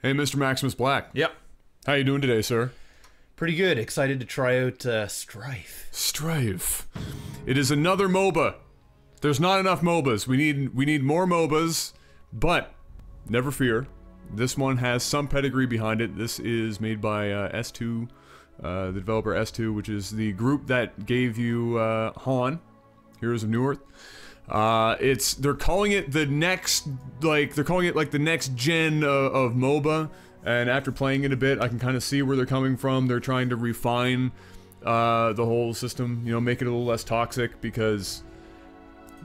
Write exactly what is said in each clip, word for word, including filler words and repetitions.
Hey, Mister Maximus Black. Yep. How you doing today, sir? Pretty good. Excited to try out uh, Strife. Strife. It is another MOBA. There's not enough MOBAs. We need we need more MOBAs, but never fear. This one has some pedigree behind it. This is made by uh, S two, uh, the developer S two, which is the group that gave you uh, Hon, Heroes of New Earth. Uh, it's they're calling it the next like they're calling it like the next gen of, of MOBA. And after playing it a bit, I can kind of see where they're coming from. They're trying to refine uh, the whole system, you know, make it a little less toxic, because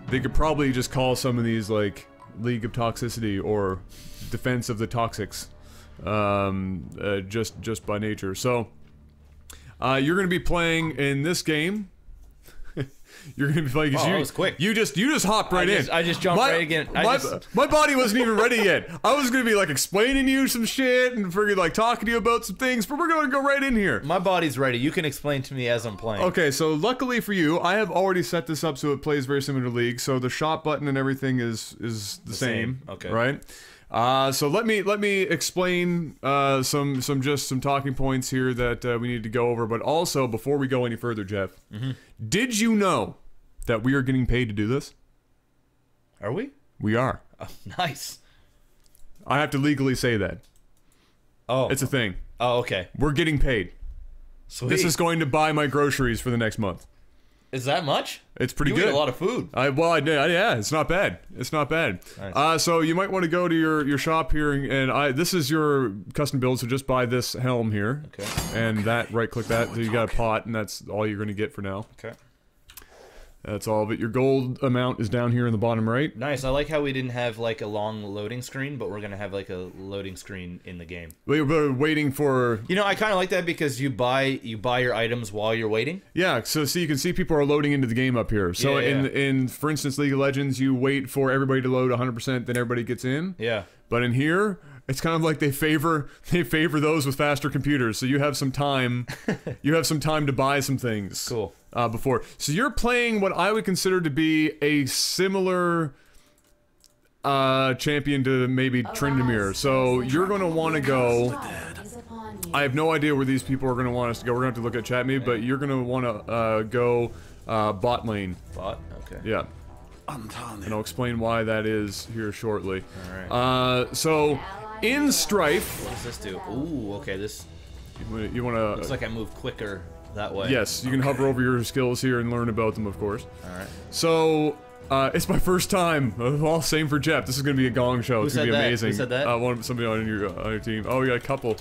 they could probably just call some of these, like, League of Toxicity or Defense of the Toxics, um, uh, just, just by nature. So, uh, you're going to be playing in this game. You're gonna be like, oh, you, that was quick. You just, you just hopped right I just, in. I just jumped my, right again. I my, just... my body wasn't even ready yet. I was gonna be like explaining to you some shit and figured like talking to you about some things, but we're gonna go right in here. My body's ready. You can explain to me as I'm playing. Okay, so luckily for you, I have already set this up so it plays very similar to League. So the shot button and everything is is the, the same, same. Okay. Right. Uh, so let me let me explain uh, some some just some talking points here that uh, we need to go over. But also before we go any further, Jeff, mm-hmm. did you know that we are getting paid to do this? Are we? We are. Oh, nice. I have to legally say that. Oh, it's a thing. Oh, okay. We're getting paid. Sweet. This is going to buy my groceries for the next month. Is that much? It's pretty you good. You eat a lot of food. I well, I did. Yeah, it's not bad. It's not bad. Nice. Uh, so you might want to go to your your shop here, and I this is your custom build. So just buy this helm here, okay. and okay. that right click that. So you got a pot, and that's all you're going to get for now. Okay. That's all of it. Your gold amount is down here in the bottom right. Nice. I like how we didn't have like a long loading screen, but we're gonna have like a loading screen in the game. We were waiting for. You know, I kind of like that because you buy you buy your items while you're waiting. Yeah. So see, you can see people are loading into the game up here. So yeah, in yeah. in for instance, League of Legends, you wait for everybody to load one hundred percent, then everybody gets in. Yeah. But in here, it's kind of like they favor they favor those with faster computers. So you have some time, you have some time to buy some things. Cool. Uh, before, so you're playing what I would consider to be a similar uh, champion to maybe Tryndamere. So you're going to want to go. I have no idea where these people are going to want us to go. We're going to have to look at chat me, but you're going to want to uh, go uh, bot lane. Bot. Okay. Yeah. And I'll explain why that is here shortly. All right. Uh, so in Strife. What does this do? Ooh, okay. This. You want to. Looks like I move quicker that way. Yes, you can okay. hover over your skills here and learn about them, of course. All right. So uh, it's my first time. All same for Jeff. This is gonna be a gong show. Who it's gonna be that? amazing. Who said that? Uh, one, somebody on your on your team. Oh, we got a couple.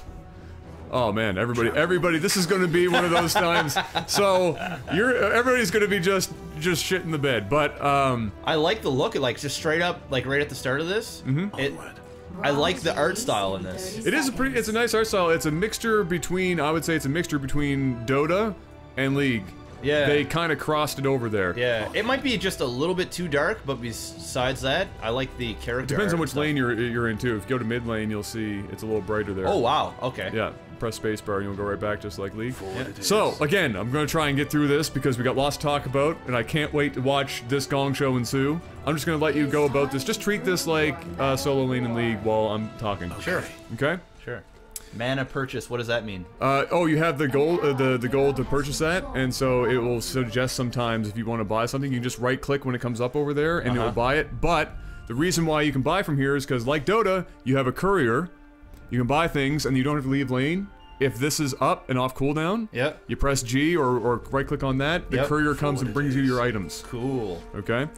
Oh man, everybody, everybody, this is gonna be one of those times. So you're everybody's gonna be just just shit in the bed. But um, I like the look. Like just straight up, like right at the start of this. Mm-hmm. It, I like the art style in this. It is a pretty, it's a nice art style. It's a mixture between, I would say it's a mixture between Dota and League. Yeah. They kind of crossed it over there. Yeah. It might be just a little bit too dark, but besides that, I like the character. It depends on which lane you're you're in too. If you go to mid lane, you'll see it's a little brighter there. Oh wow. Okay. Yeah. Press spacebar and you'll go right back, just like League. Yeah. So again, I'm gonna try and get through this because we got lots to talk about, and I can't wait to watch this gong show ensue. I'm just gonna let you go about this. Just treat this like uh, solo lane and League while I'm talking. Okay. Sure. Okay. Sure. Mana purchase. What does that mean? Uh, oh, you have the gold, uh, the the gold to purchase that, and so it will suggest sometimes if you want to buy something, you can just right-click when it comes up over there, and uh-huh. it will buy it. But the reason why you can buy from here is because, like Dota, you have a courier, you can buy things, and you don't have to leave lane. If this is up and off cooldown, yep. you press G or, or right-click on that. The yep. courier comes and brings you your items. Cool. Okay.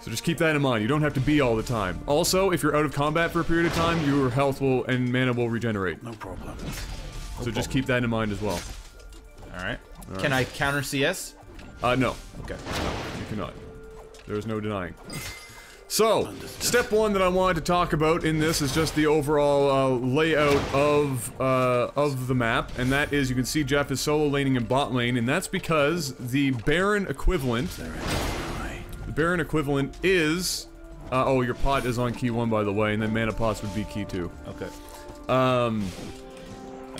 So just keep that in mind. You don't have to be all the time. Also, if you're out of combat for a period of time, your health will and mana will regenerate. No problem. No so just problem. keep that in mind as well. All right. All right. Can I counter C S? Uh, no. Okay. No, you cannot. There is no denying. So, Understood. step one that I wanted to talk about in this is just the overall uh, layout of uh, of the map, and that is you can see Jeff is solo laning and bot lane, and that's because the Baron equivalent. The Baron equivalent is, uh, oh, your pot is on key one, by the way, and then mana pots would be key two. Okay. Um.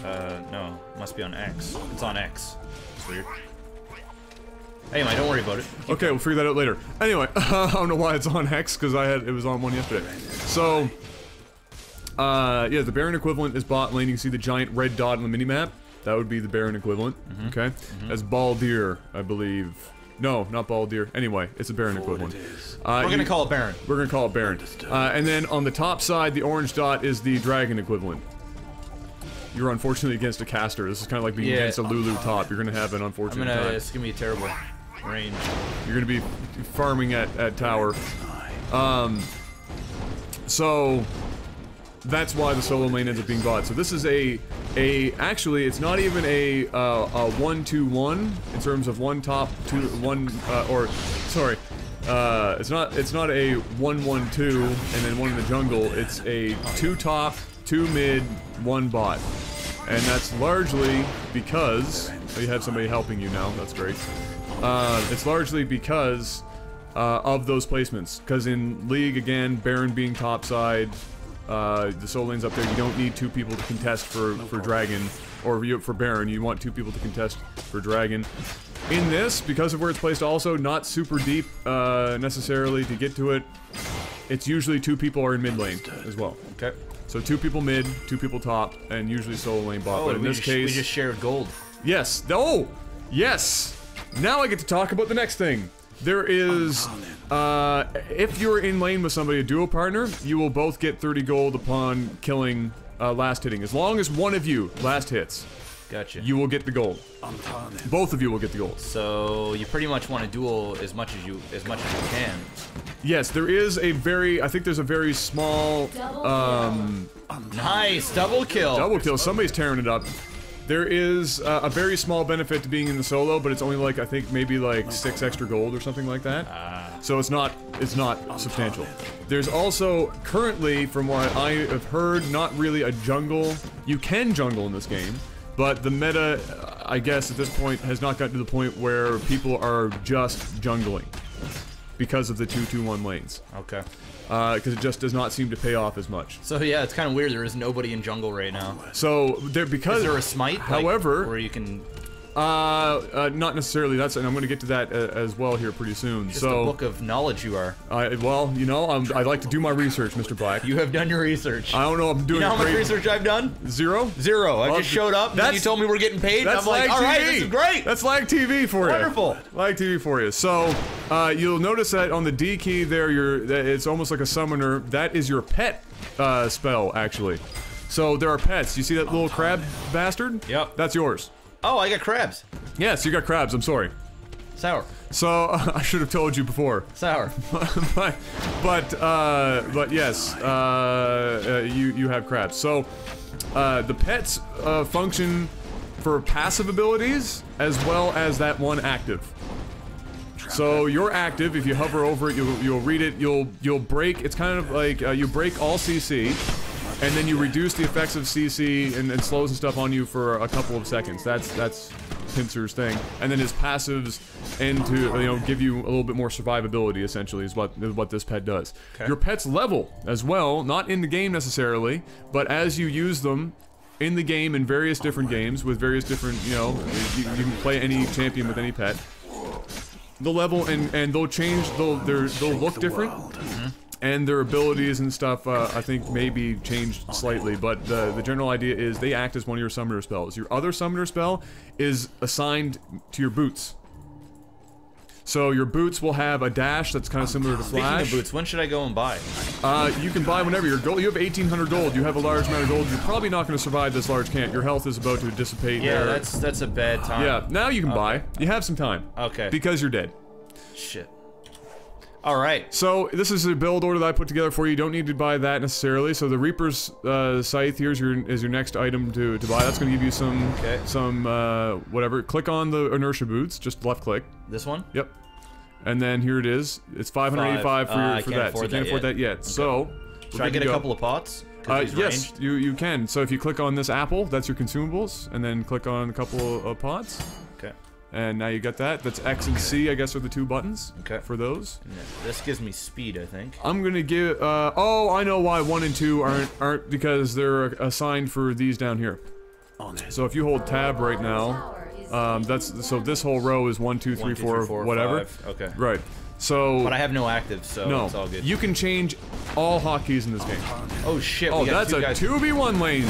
Uh, no, must be on X. It's on X. It's weird. Anyway, don't worry about it. Keep okay, going. We'll figure that out later. Anyway, uh, I don't know why it's on X because I had it was on one yesterday. So, Uh, yeah, the Baron equivalent is bot lane. You can see the giant red dot on the minimap. That would be the Baron equivalent. Mm-hmm. Okay, mm-hmm. That's Baldir, I believe. No, not Baldir. Anyway, it's a Baron equivalent. Uh, we're gonna you, call it Baron. We're gonna call it Baron. Uh, and then on the top side, the orange dot is the Dragon equivalent. You're unfortunately against a caster. This is kind of like being yeah. against a Lulu top. You're gonna have an unfortunate I'm gonna, time. It's gonna be terrible range. You're gonna be farming at at tower. Um. So. That's why the solo lane ends up being bot. So this is a, a actually, it's not even a, uh, a one two one in terms of one top, two, one, uh, or, sorry, uh, it's not, it's not a one one two and then one in the jungle. It's a two top, two mid, one bot. And that's largely because, oh, you have somebody helping you now, that's great. Uh, it's largely because uh, of those placements. Because in League, again, Baron being topside, Uh, the solo lane's up there. You don't need two people to contest for for Dragon, or for Baron. You want two people to contest for Dragon. In this, because of where it's placed, also not super deep uh, necessarily to get to it. It's usually two people are in mid lane as well. Okay. So two people mid, two people top, and usually solo lane bot. Oh, but in this just, case, we just shared gold. Yes. Oh, yes. Now I get to talk about the next thing. There is, uh, if you're in lane with somebody, a duo partner, you will both get thirty gold upon killing, uh, last hitting. As long as one of you last hits, gotcha. You will get the gold. Both of you will get the gold. So you pretty much want to duel as much as you as much as you can. Yes, there is a very, I think there's a very small, um... Nice, double kill. Double kill, somebody's tearing it up. There is uh, a very small benefit to being in the solo, but it's only like I think maybe like six extra gold or something like that. Uh, so it's not it's not substantial. There's also currently, from what I have heard, not really a jungle. You can jungle in this game, but the meta, I guess at this point, has not gotten to the point where people are just jungling because of the two two one lanes. Okay. Because uh, it just does not seem to pay off as much. So yeah, it's kind of weird. There is nobody in jungle right now. So there because is there a smite? However, like, where you can, uh, uh, not necessarily. That's and I'm going to get to that uh, as well here pretty soon. Just so a book of knowledge you are. Uh, well, you know, I'm, I like to do my research, Mister Black. You have done your research. I don't know. I'm doing. You know how much research I've done? Zero. Zero. I well, just showed up. And then you told me we're getting paid. And I'm like, all right, this is great. That's L A G T V for you. Wonderful. L A G T V for you. So. Uh, you'll notice that on the D key there, you're, it's almost like a summoner. That is your pet uh, spell, actually. So there are pets. You see that little crab bastard? Yep. That's yours. Oh, I got crabs. Yes, you got crabs. I'm sorry. Sour. So uh, I should have told you before. Sour. but but, uh, but yes, uh, uh, you you have crabs. So uh, the pets uh, function for passive abilities as well as that one active. So you're active. If you hover over it, you'll, you'll read it. You'll you'll break. It's kind of like uh, you break all C C, and then you reduce the effects of C C and, and slows and stuff on you for a couple of seconds. That's that's Pincer's thing. And then his passives end to you know give you a little bit more survivability. Essentially, is what is what this pet does. Okay. Your pet's level as well, not in the game necessarily, but as you use them. In the game, in various different games, with various different you know, you, you can play any champion with any pet. The level and and they'll change. They'll they're, they'll look different, mm-hmm. and their abilities and stuff. Uh, I think maybe changed slightly, but the the general idea is they act as one of your summoner spells. Your other summoner spell is assigned to your boots. So your boots will have a dash that's kind of similar to Flash. Speaking of boots, when should I go and buy? Uh, you can buy whenever. Your gold, you have eighteen hundred gold. You have a large amount of gold. You're probably not going to survive this large camp. Your health is about to dissipate. Yeah, there. that's that's a bad time. Yeah, now you can okay. buy. You have some time. Okay. Because you're dead. Shit. All right. So this is a build order that I put together for you. You don't need to buy that necessarily. So the Reaper's uh, Scythe here is your is your next item to to buy. That's going to give you some okay. some uh, whatever. Click on the Inertia Boots. Just left click. This one. Yep. And then here it is. It's five hundred eighty-five for, uh, your, for that. So you can't that afford yet. that yet. Okay. So should I get a go. couple of pots? Uh, yes, you you can. So if you click on this apple, that's your consumables, and then click on a couple of pots. Okay. And now you got that. That's X and C, I guess, are the two buttons okay. for those. This gives me speed, I think. I'm gonna give. Uh, oh, I know why one and two aren't aren't because they're assigned for these down here. So if you hold tab right now, um, that's so this whole row is one, two, three, four, whatever. Okay. Right. So, but I have no active, so no, it's all good. You can change all hotkeys in this game. Oh shit! Oh, we got that's two a guys. two v one lane.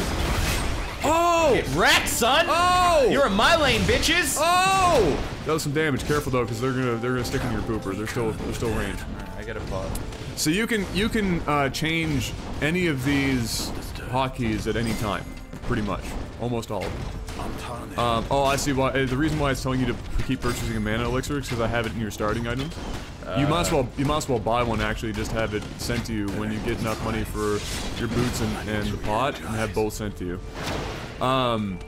Oh, get wrecked, son! Oh, you're in my lane, bitches! Oh, that was some damage. Careful though, because they're gonna they're gonna stick in your pooper. They're still they're still range. I gotta pause. So you can you can uh, change any of these hotkeys at any time, pretty much, almost all of them. Um, oh, I see why. The reason why it's telling you to keep purchasing a mana elixir is because I have it in your starting items. Uh, you might as well, you might as well buy one actually. Just have it sent to you when you get enough money for your boots and, and the pot, and have both sent to you. Um.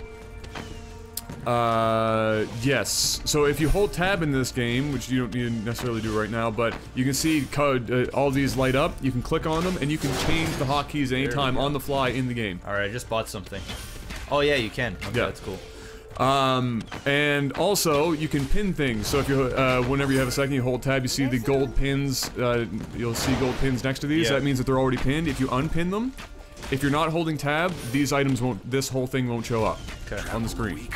Uh. Yes. So if you hold tab in this game, which you don't need to necessarily do right now, but you can see code, uh, all these light up. You can click on them, and you can change the hotkeys anytime on the fly in the game. All right, I just bought something. Oh yeah, you can. Okay, yeah, that's cool. Um, and also you can pin things. So if you, uh, whenever you have a second, you hold tab, you see the gold pins. Uh, you'll see gold pins next to these. Yeah. That means that they're already pinned. If you unpin them, if you're not holding tab, these items won't. This whole thing won't show up okay. on the screen.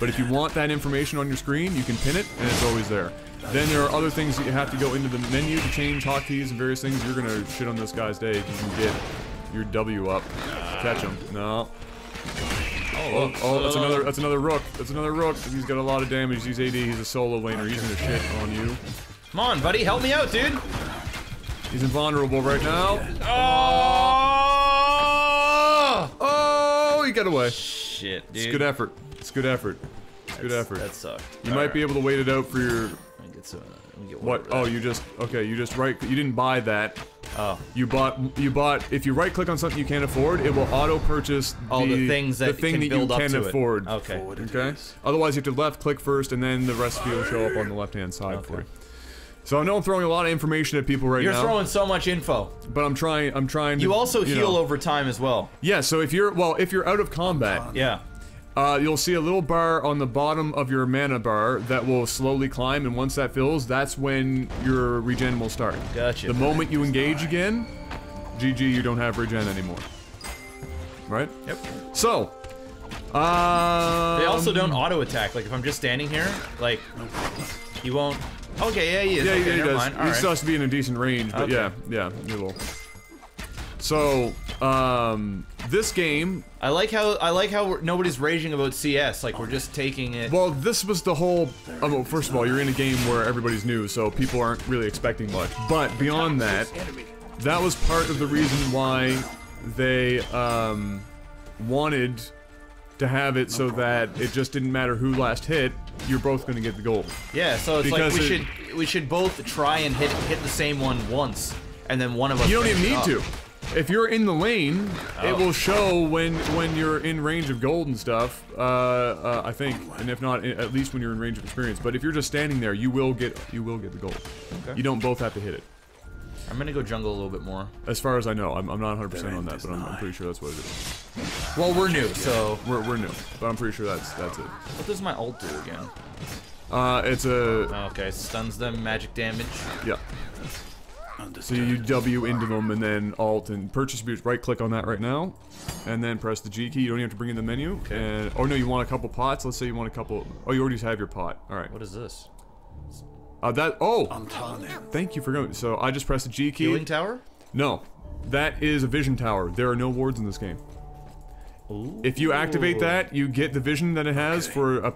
But if you want that information on your screen, you can pin it, and it's always there. Then there are other things that you have to go into the menu to change hotkeys and various things. You're gonna shit on this guy's day if you can get your W up. Catch him. No. Oh, oh, that's another, that's another Rook. That's another Rook. He's got a lot of damage. He's A D. He's a solo laner. He's gonna shit on you. Come on, buddy. Help me out, dude. He's invulnerable right now. Oh! Oh! He got away. Shit, dude. It's good effort. It's good effort. It's good effort. That sucked. You All might right. be able to wait it out for your... Let me get some, let me get what? Oh, you just... Okay, you just right... You didn't buy that. Oh. You bought, you bought, if you right click on something you can't afford, it will auto purchase all the, the things that, the thing can that build you can up to afford. It. Okay. Okay? Otherwise, you have to left click first, and then the recipe will show up on the left hand side okay. for you. So I know I'm throwing a lot of information at people right you're now. You're throwing so much info. But I'm trying, I'm trying to. You also you heal know. over time as well. Yeah, so if you're, well, if you're out of combat. Yeah. Uh, you'll see a little bar on the bottom of your mana bar that will slowly climb, and once that fills, that's when your regen will start. Gotcha. The moment you engage again, G G, you don't have regen anymore. Right? Yep. So, uh... they also don't auto-attack. Like, if I'm just standing here, like, you won't... Okay, yeah, he is. Yeah, okay, yeah, he never does. Mind. He All still right. has to be in a decent range, but okay. yeah, yeah, you will. So, um, this game. I like how I like how we're, nobody's raging about C S. Like we're just taking it. Well, this was the whole. Oh, well, first of all, you're in a game where everybody's new, so people aren't really expecting much. But beyond that, that was part of the reason why they um, wanted to have it so that it just didn't matter who last hit. You're both going to get the gold. Yeah. So it's because like we it, should we should both try and hit hit the same one once, and then one of us. You don't even need up. to. If you're in the lane, oh. it will show when when you're in range of gold and stuff, uh, uh, I think, and if not, at least when you're in range of experience. But if you're just standing there, you will get you will get the gold. Okay. You don't both have to hit it. I'm gonna go jungle a little bit more. As far as I know, I'm, I'm not one hundred percent on that, but I'm, I'm pretty sure that's what it is. Well, we're new, so we're we're new, but I'm pretty sure that's that's it. What does my ult do again? Uh, it's a okay, stuns them, magic damage. Yeah. So you W into them and then Alt and purchase boots. Right click on that right now, and then press the G key. You don't even have to bring in the menu. Okay. And, oh no, you want a couple pots. Let's say you want a couple. Oh, you already have your pot. All right. What is this? Uh, that. Oh. Thank you for going. So I just pressed the G key. Healing tower? No, that is a vision tower. There are no wards in this game. Ooh. If you activate that, you get the vision that it has okay. for a,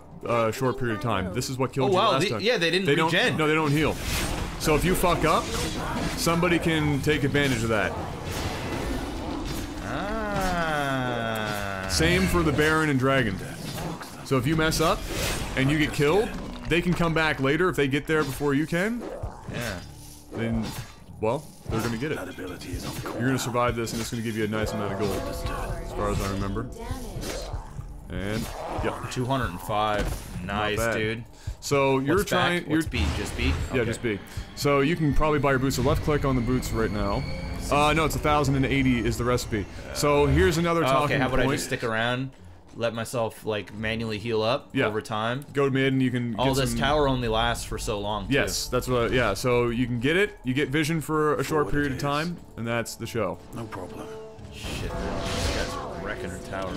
a short period of time. This is what killed oh, you wow. last the, time. Yeah, they didn't. They regen. don't. No, they don't heal. So if you fuck up, somebody can take advantage of that. Ah. Same for the Baron and Dragon. So if you mess up and you get killed, they can come back later if they get there before you can. Yeah. Then, well, they're gonna get it. You're gonna survive this, and it's gonna give you a nice amount of gold, as far as I remember. And yeah, two hundred and five. Nice, dude. So you're What's trying. Back? You're What's B? Just B. Okay. Yeah, just B. So you can probably buy your boots. So left click on the boots right now. Uh, no, it's a thousand and eighty is the recipe. So here's another talking point. Okay, how about point. I just stick around, let myself like manually heal up yeah. over time. Go to mid and you can. All get this some... tower only lasts for so long. Too. Yes, that's what. I, yeah, so you can get it. You get vision for a short for period of time, and that's the show. No problem. Shit, this guy's wrecking her tower.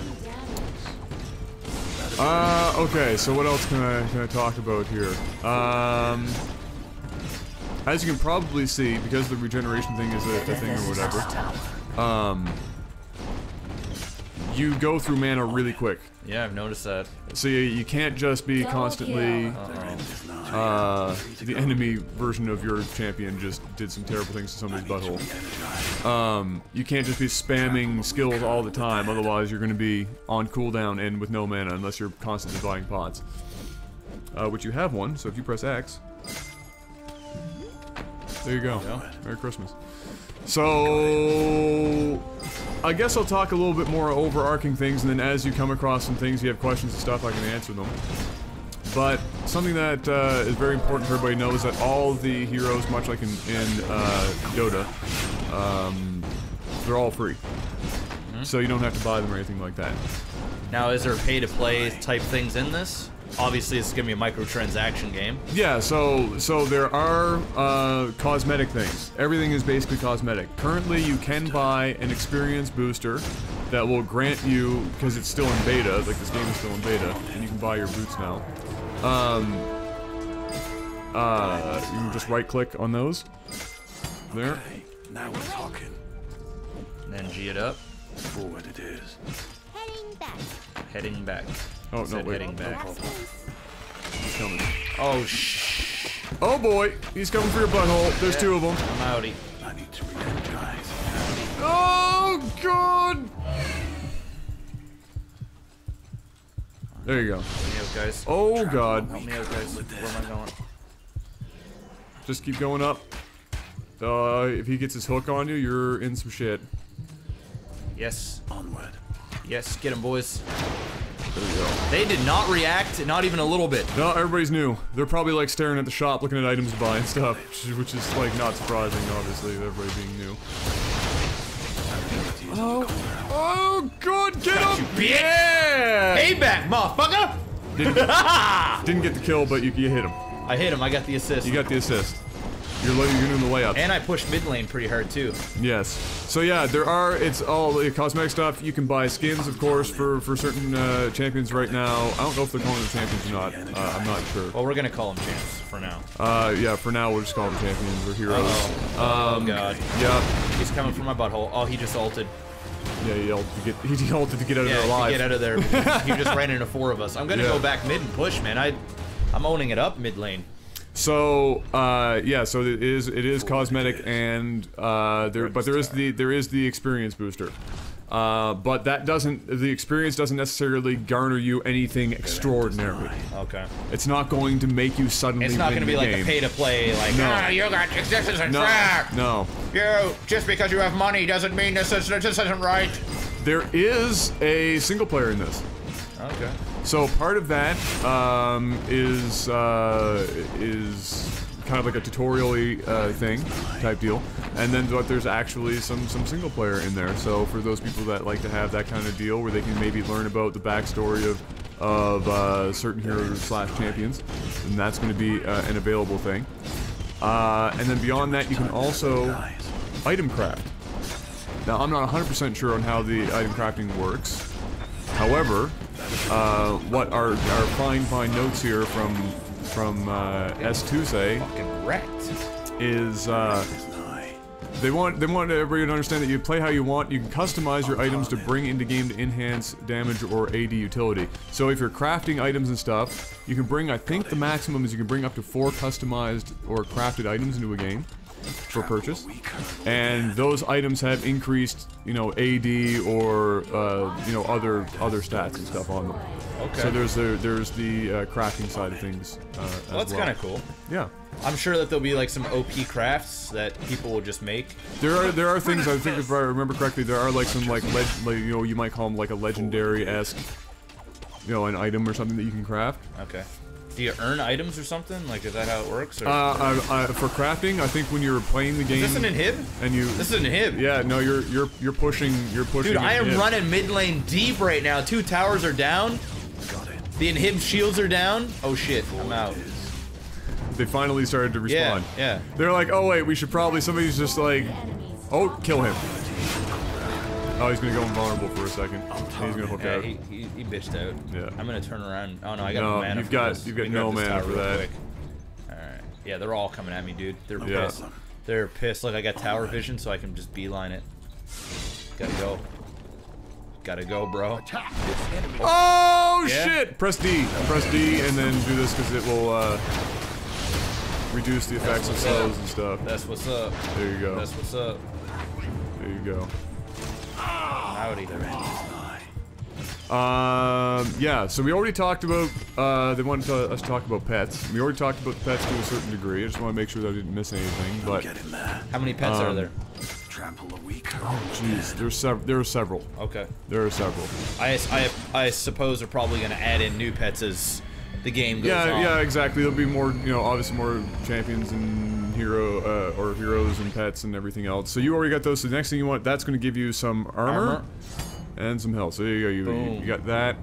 Uh, okay, so what else can I, can I talk about here? Um, as you can probably see, because the regeneration thing is a, a thing or whatever, um, you go through mana really quick. Yeah, I've noticed that. So you, you can't just be constantly, uh, the enemy version of your champion just did some terrible things to somebody's butthole. Um, you can't just be spamming skills all the time, otherwise you're going to be on cooldown and with no mana, unless you're constantly buying pots. Uh, which you have one, so if you press X, there you go. Yeah. Merry Christmas. So, I guess I'll talk a little bit more overarching things, and then as you come across some things, you have questions and stuff, I can answer them. But something that uh, is very important for everybody to know is that all the heroes, much like in, in uh, Dota, um, they're all free. Mm-hmm. So you don't have to buy them or anything like that. Now, is there pay-to-play type things in this? Obviously, it's gonna be a microtransaction game. Yeah, so so there are uh, cosmetic things. Everything is basically cosmetic. Currently, you can buy an experience booster that will grant you, because it's still in beta, like this game is still in beta, and you can buy your boots now. Um, uh, you can just right-click on those. There. Okay, now we're talking. And then G it up. Forward it is. Heading back. Heading back. Oh, no, wait. Heading back. He's coming. Oh, shh. Oh, boy. He's coming for your butthole. There's yeah. two of them. I'm outie. I need to re-energize. Oh, God. There you go. Help me out, guys. Oh, God. Help me out, guys. Where am I going? Just keep going up. Uh, if he gets his hook on you, you're in some shit. Yes. Onward. Yes, get him, boys. There we go. They did not react, not even a little bit. No, everybody's new. They're probably like staring at the shop, looking at items to buy and stuff, which is like not surprising, obviously, with everybody being new. Oh, oh, good, get up, yeah! Payback, motherfucker! Didn't, didn't get the kill, but you, you hit him. I hit him. I got the assist. You got the assist. You're, you're doing the layup. And I pushed mid lane pretty hard too. Yes. So yeah, there are, it's all uh, cosmetic stuff. You can buy skins, of course, for, for certain uh, champions right now. I don't know if they're calling them champions or not. Uh, I'm not sure. Well, we're going to call them champs for now. Uh, yeah, for now we'll just call them champions or heroes. Oh, oh um, God. Yeah. He's coming from my butthole. Oh, he just ulted. Yeah, he ulted to get, he ulted to get out yeah, of there alive. Yeah, get out of there. He just ran into four of us. I'm going to yeah. go back mid and push, man. I, I'm owning it up mid lane. So uh, yeah, so it is it is cosmetic, and uh, there, but there is the there is the experience booster, uh, but that doesn't the experience doesn't necessarily garner you anything extraordinary. Okay. It's not going to make you suddenly. It's not going to be like a pay to play, like no, ah, you got this isn't fair. No, no. You just because you have money doesn't mean this is, this isn't right. There is a single player in this. Okay. So part of that um, is uh, is kind of like a tutorial-y uh, thing type deal, and then but there's actually some some single player in there. So for those people that like to have that kind of deal, where they can maybe learn about the backstory of of uh, certain heroes slash champions, then that's going to be uh, an available thing. Uh, and then beyond that, you can also item craft. Now I'm not one hundred percent sure on how the item crafting works. However, uh, what our, our fine, fine notes here from from uh, S two say is uh, they want they want everybody to understand that you play how you want. You can customize your items to bring into game to enhance damage or A D utility. So if you're crafting items and stuff, you can bring, I think the maximum is you can bring up to four customized or crafted items into a game for purchase, and those items have increased, you know, A D or uh, you know other other stats and stuff on them. Okay. So there's the there's the uh, crafting side of things. Uh, as well, that's well. kind of cool. Yeah. I'm sure that there'll be like some O P crafts that people will just make. There are there are things I think if I remember correctly there are like some like, leg, like you know you might call them like a legendary-esque, you know, an item or something that you can craft. Okay. Do you earn items or something? Like, is that how it works? Or? Uh, I, I, for crafting, I think when you're playing the game. Is this an inhib? And you. This is an inhib. Yeah, no, you're you're you're pushing, you're pushing. Dude, I am running mid lane deep right now. Two towers are down. Got it. The inhib shields are down. Oh shit, I'm out. They finally started to respond. Yeah. Yeah. They're like, oh wait, we should probably. Somebody's just like, oh, kill him. Oh, he's gonna go invulnerable for a second. He's gonna hook yeah, out. He, he, he bitched out. Yeah. I'm gonna turn around. Oh no, I got no, no mana. You've for got this. you've got we no mana for that. All right. Yeah, they're all coming at me, dude. They're yeah. pissed. They're pissed. Look, I got tower vision, so I can just beeline it. Gotta go. Gotta go, bro. Oh, yeah. shit! Press D. Press D and then do this because it will uh, reduce the effects of slows and stuff. That's what's up. There you go. That's what's up. There you go. Howdy. Um, yeah, so we already talked about, uh, they wanted to, us to talk about pets. We already talked about pets to a certain degree. I just want to make sure that I didn't miss anything, but... How many pets um, are there? Trample a week. Oh, jeez. There's sev there are several. Okay. There are several. I, I, I suppose they're probably going to add in new pets as the game goes yeah, on. Yeah, exactly. There'll be more, you know, obviously more champions and hero, uh, or heroes and pets and everything else. So you already got those, so the next thing you want, that's going to give you some armor. armor. And some health. So there you go. You, you, you got that.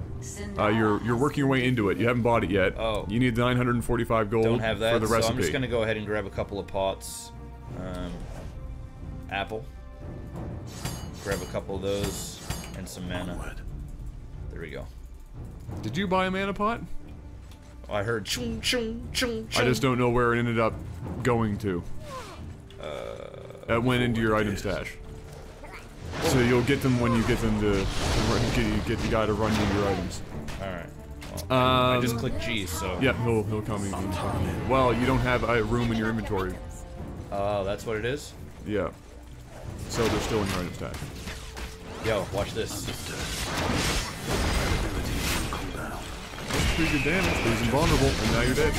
Uh, you're you're working your way into it. You haven't bought it yet. Oh. You need nine hundred forty-five gold Don't have that, for the recipe. So I'm just gonna go ahead and grab a couple of pots. Um, apple. Grab a couple of those and some mana. There we go. Did you buy a mana pot? Oh, I heard. Chung, chung, chung, chung. I just don't know where it ended up going to. Uh. That went into your item is. stash. So you'll get them when you get them to, to run, get, you get the guy to run you your items. Alright. Well, um, I just clicked G, so... Yeah, he'll, he'll come in. Well, you don't have a room in your inventory. Oh, uh, that's what it is? Yeah. So they're still in your item stack. Yo, watch this. That's pretty good damage, but he's invulnerable, and now you're dead.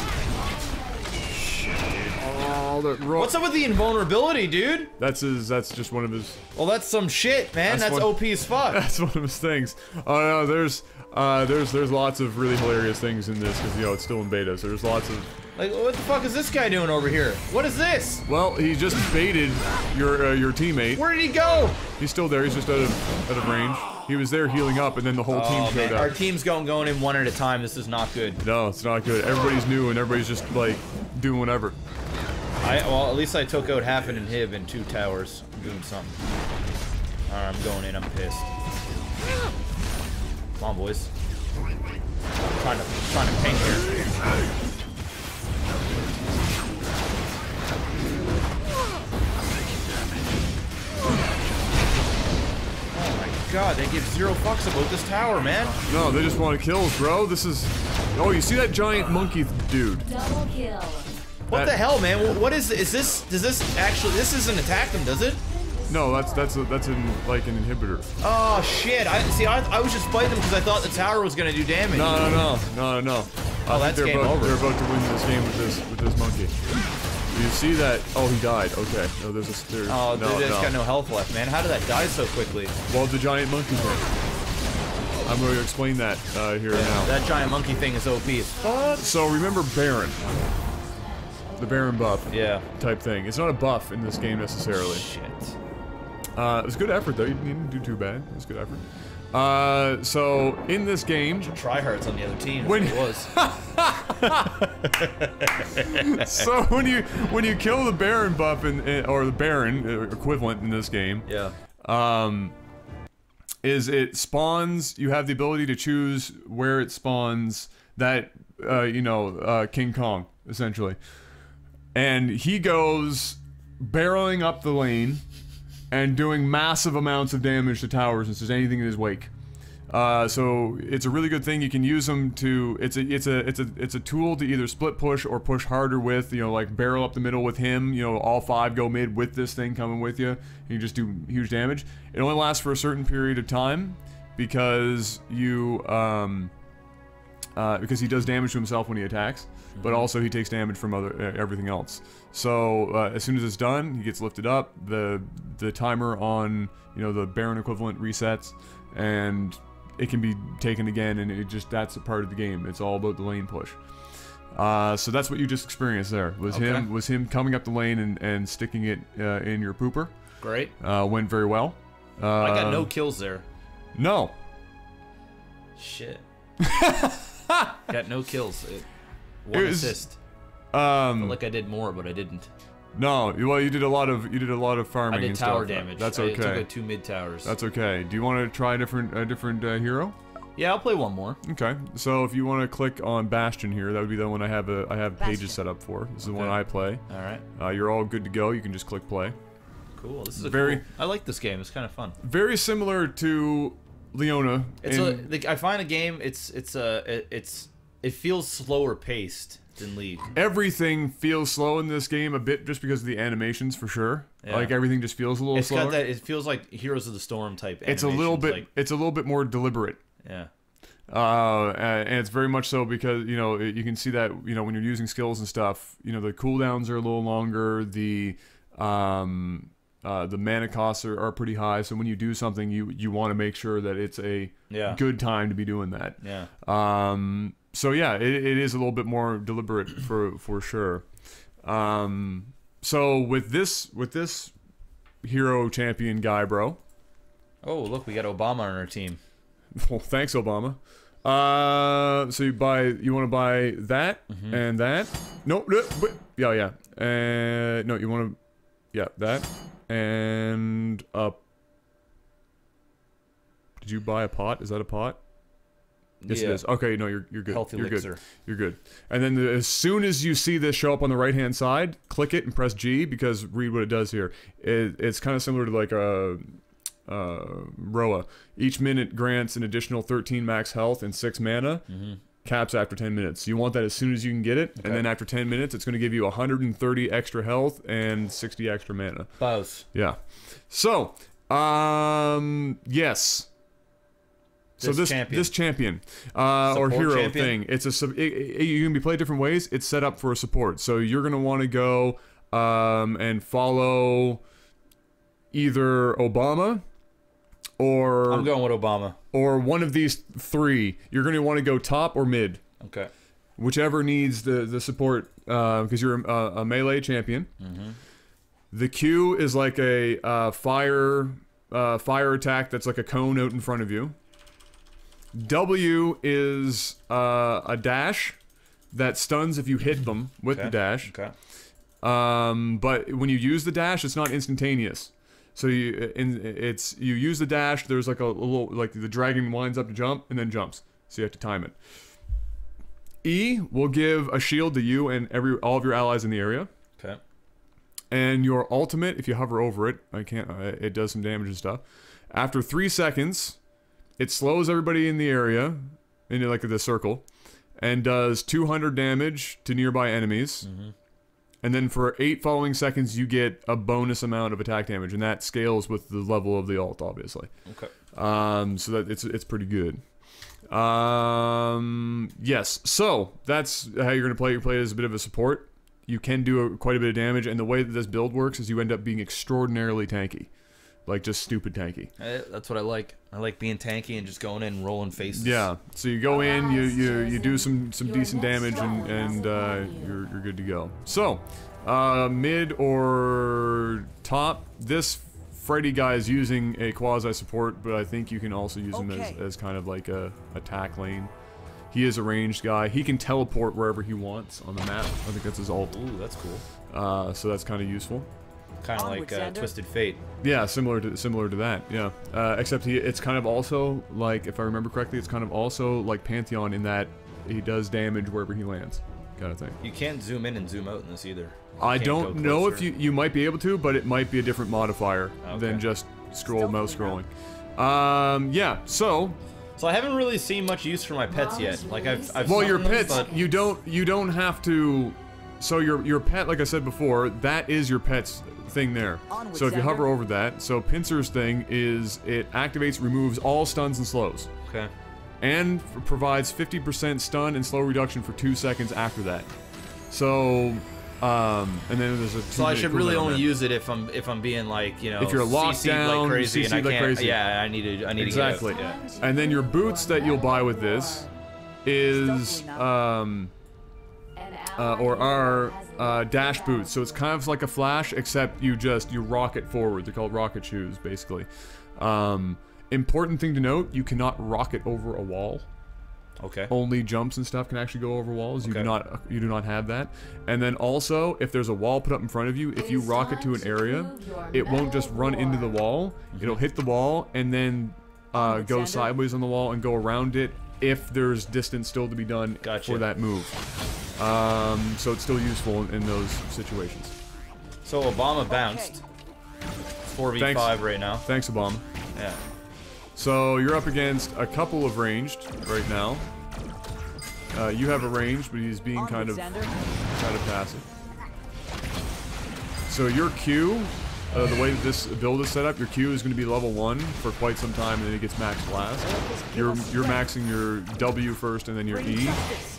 Shit, dude. Oh, what's up with the invulnerability, dude? That's his. That's just one of his. Well, that's some shit, man. That's, that's one, O P as fuck. That's one of his things. Oh no, there's, uh, there's, there's lots of really hilarious things in this because you know it's still in beta. So there's lots of. Like, what the fuck is this guy doing over here? What is this? Well, he just baited your, uh, your teammate. Where did he go? He's still there. He's just out of, out of range. He was there healing up, and then the whole oh, team showed man. up. Our team's going, going in one at a time. This is not good. No, it's not good. Everybody's new, and everybody's just like doing whatever. I, well, at least I took out half an inhib and two towers. I'm doing something. Alright, I'm going in. I'm pissed. Come on, boys. I'm trying to, I'm trying to ping here. Oh my god, they give zero fucks about this tower, man. No, they just want to kill, bro. This is... Oh, you see that giant monkey dude? Double kill. What that, the hell, man? What is is this? Does this actually? This isn't attack them, does it? No, that's that's a, that's in, like an inhibitor. Oh shit! I see. I, I was just fighting them because I thought the tower was gonna do damage. No, no, no, no, no. Oh, I that's they're game about, over. They're about to win this game with this with this monkey. You see that? Oh, he died. Okay. No, there's a. There's, oh, no, dude, no. It's got no health left, man. How did that die so quickly? Well, the giant monkey thing. I'm going to explain that uh, here yeah, now. That giant monkey thing is O P as fuck. So remember Baron. The Baron buff yeah. type thing. It's not a buff in this game necessarily. Shit. Uh, it was good effort though. You didn't do too bad. It was good effort. Uh, so in this game, tryhards on the other team. When it was. So when you when you kill the Baron buff in, in, or the Baron equivalent in this game, yeah. Um, is it spawns? You have the ability to choose where it spawns. That uh, you know, uh, King Kong essentially. And he goes barreling up the lane and doing massive amounts of damage to towers and just anything in his wake. Uh, so it's a really good thing. You can use them to it's a it's a it's a it's a tool to either split push or push harder with, you know, like barrel up the middle with him, you know, all five go mid with this thing coming with you, and you just do huge damage. It only lasts for a certain period of time because you um uh, because he does damage to himself when he attacks. But also he takes damage from other uh, everything else. So uh, as soon as it's done, he gets lifted up. The the timer on you know the Baron equivalent resets, and it can be taken again. And it just that's a part of the game. It's all about the lane push. Uh, so that's what you just experienced there. Was okay. him was him coming up the lane and and sticking it uh, in your pooper. Great. Uh, went very well. Uh, I got no kills there. No. Shit. Got no kills. It One was, assist. Um, I feel like I did more, but I didn't. No, well, you did a lot of you did a lot of farming. I did and tower stuff. damage. That's okay. I took out two mid towers. That's okay. Do you want to try a different a different uh, hero? Yeah, I'll play one more. Okay, so if you want to click on Bastion here, that would be the one I have a, I have Bastion. pages set up for. This is okay. the one I play. All right. Uh, you're all good to go. You can just click play. Cool. This is a very. Cool, I like this game. It's kind of fun. Very similar to Leona. It's a, like, I find a game. It's it's a it, it's it feels slower paced than League. Everything feels slow in this game a bit, just because of the animations, for sure. Yeah. Like everything just feels a little it's slower. Got that, it feels like Heroes of the Storm type. It's a little bit. Like, it's a little bit more deliberate. Yeah. Uh, and it's very much so because, you know, you can see that, you know, when you're using skills and stuff, you know, the cooldowns are a little longer, the, um, uh, the mana costs are, are pretty high, so when you do something, you, you want to make sure that it's a yeah. good time to be doing that. Yeah. Um, so yeah, it, it is a little bit more deliberate for, for sure. Um, so with this, with this hero champion guy, bro. Oh, look, we got Obama on our team. Well, thanks, Obama. Uh, so you buy, you want to buy that mm-hmm. and that. No, no, but, yeah, yeah. And no, you want to, yeah, that and uh. Did you buy a pot? Is that a pot? Yes, yeah. It is. Okay, no, you're you're good. Healthy you're elixir. Good. You're good. And then the, as soon as you see this show up on the right hand side, click it and press G because read what it does here. It, it's kind of similar to like a. Uh, Roa. Each minute grants an additional thirteen max health and six mana. Mm-hmm. Caps after ten minutes. You want that as soon as you can get it, okay. and then after ten minutes, it's going to give you one hundred thirty extra health and sixty extra mana. Both. Yeah. So, um, yes. This so this champion. this champion uh, or hero champion. thing. It's a sub. It, it, you can be played different ways. It's set up for a support, so you're going to want to go um, and follow either Obama. Or I'm going with Obama. Or one of these three. You're going to want to go top or mid. Okay. Whichever needs the, the support, because uh, you're a, a melee champion. Mm-hmm. The Q is like a uh, fire uh, fire attack that's like a cone out in front of you. W is uh, a dash that stuns if you hit them with okay. the dash. Okay. Um, but when you use the dash, it's not instantaneous. So you in it's you use the dash. There's like a, a little like the dragon winds up to jump and then jumps. So you have to time it. E will give a shield to you and every all of your allies in the area. Okay. And your ultimate, if you hover over it, I can't. Uh, it does some damage and stuff. After three seconds, it slows everybody in the area into like the circle, and does two hundred damage to nearby enemies. Mm-hmm. And then for eight following seconds, you get a bonus amount of attack damage, and that scales with the level of the ult, obviously. Okay. Um, so that it's it's pretty good. Um, yes. So that's how you're gonna play. You play as a bit of a support. You can do a, quite a bit of damage, and the way that this build works is you end up being extraordinarily tanky, like just stupid tanky. I, that's what I like. I like being tanky and just going in and rolling faces. Yeah. So you go in, you you, you do some some decent damage, and and uh, you're you're good to go. So, uh, mid or top. This Freddy guy is using a quasi support, but I think you can also use him as, as kind of like a attack lane. He is a ranged guy. He can teleport wherever he wants on the map. I think that's his ult. Ooh, that's cool. Uh, so that's kind of useful. Kind of like uh, Twisted Fate. Yeah, similar to similar to that. Yeah, uh, except he, it's kind of also like, if I remember correctly, it's kind of also like Pantheon in that he does damage wherever he lands, kind of thing. You can't zoom in and zoom out in this either. You I don't know if you you might be able to, but it might be a different modifier okay. than just scroll Still mouse scrolling. Um, yeah, so. So I haven't really seen much use for my pets yet. Like I've, I've well, your pets them, you don't you don't have to. So your your pet, like I said before, that is your pet's thing there. So if you hover over that, so Pincer's thing is it activates, removes all stuns and slows. Okay. And provides fifty percent stun and slow reduction for two seconds after that. So, um, and then there's a. So I should really only use it if I'm if I'm being like, you know, if you're locked down, like crazy, and I can't. Yeah, I need to. I need to get out. Exactly. And then your boots that you'll buy with this is um. Uh, or our uh, dash boots, so it's kind of like a flash, except you just you rocket forward. They're called rocket shoes, basically. Um, important thing to note: you cannot rocket over a wall. Okay. Only jumps and stuff can actually go over walls. Okay. You do not you do not have that. And then also, if there's a wall put up in front of you, if you rocket to an area, it won't just run into the wall. It'll hit the wall, and then uh, go sideways on the wall and go around it if there's distance still to be done gotcha. for that move. Um, so it's still useful in, in those situations. So Obama bounced. four v five Thanks. right now. Thanks, Obama. Yeah. So you're up against a couple of ranged right now. Uh, you have a ranged, but he's being kind of, kind of passive. So your Q, uh, the way that this build is set up, your Q is going to be level one for quite some time, and then it gets maxed last. You're, you're maxing your W first, and then your E,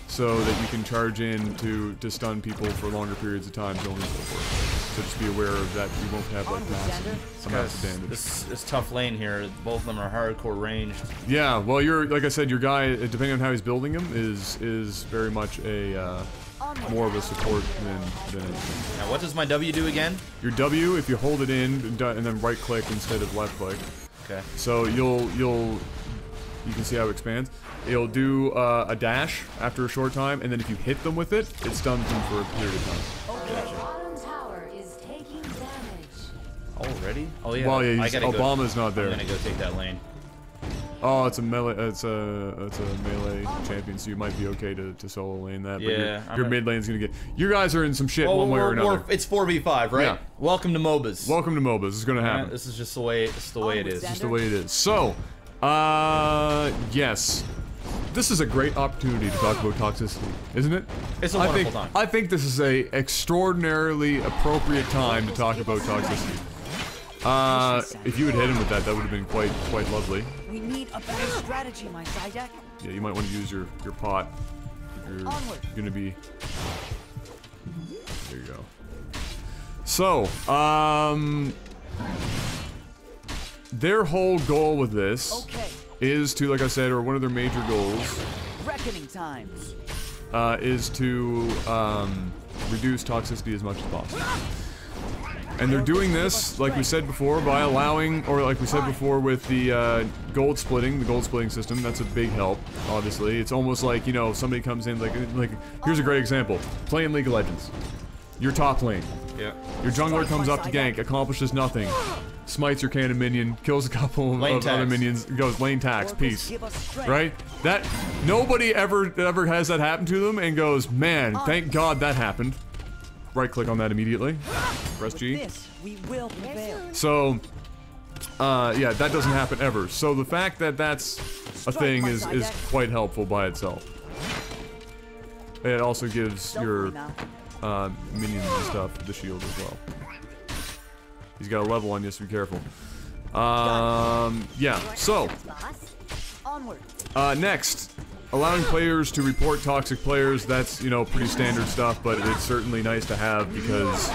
so that you can charge in to, to stun people for longer periods of time, so on and so forth. So just be aware of that. You won't have, like, massive amounts of damage. This, this tough lane here, both of them are hardcore ranged. Yeah, well, you're, like I said, your guy, depending on how he's building him, is, is very much a... Uh, more of a support than, than anything. Now, what does my W do again? Your W, if you hold it in and then right click instead of left click. Okay. So you'll you'll you can see how it expands. It'll do uh, a dash after a short time, and then if you hit them with it, it stuns them for a period of time. Gotcha. Already? Oh yeah. Well, yeah. I gotta Obama's go, not there. I'm gonna go take that lane. Oh, it's a melee. It's a it's a melee champion, so you might be okay to, to solo lane that. Yeah, but your, your mid lane's gonna get. You guys are in some shit well, one way or another. It's four v five, right? Yeah. Welcome to MOBAs. Welcome to MOBAs. It's gonna happen. Yeah, this is just the way. It's the way it is. Just the way it is. So, uh, yes, this is a great opportunity to talk about toxicity, isn't it? It's a wonderful I think, time. I think this is a extraordinarily appropriate time to talk about toxicity. Uh, if you had hit him with that, that would have been quite, quite lovely. We need a better strategy, my Psyduck. Yeah, you might want to use your, your pot. You're gonna be... There you go. So, um... their whole goal with this okay. is to, like I said, or one of their major goals... Reckoning times. Uh, is to, um, reduce toxicity as much as possible. And they're doing this, like we said before, by allowing, or like we said before with the uh, gold splitting, the gold splitting system. That's a big help, obviously. It's almost like, you know, somebody comes in, like, like here's a great example. Playing League of Legends. Your top lane. Yeah. Your jungler comes up to gank, accomplishes nothing. Smites your cannon minion, kills a couple of other minions, goes lane tax, peace. Right? That, nobody ever, ever has that happen to them and goes, man, thank God that happened. Right click on that immediately. Press G. This, we will prevail. So, uh, yeah, that doesn't happen ever. So the fact that that's a thing is, is quite helpful by itself. It also gives your uh, minions and stuff the shield as well. He's got a level on you, so be careful. Um, yeah, so. Uh, next. Allowing players to report toxic players, that's, you know, pretty standard stuff, but it's certainly nice to have because...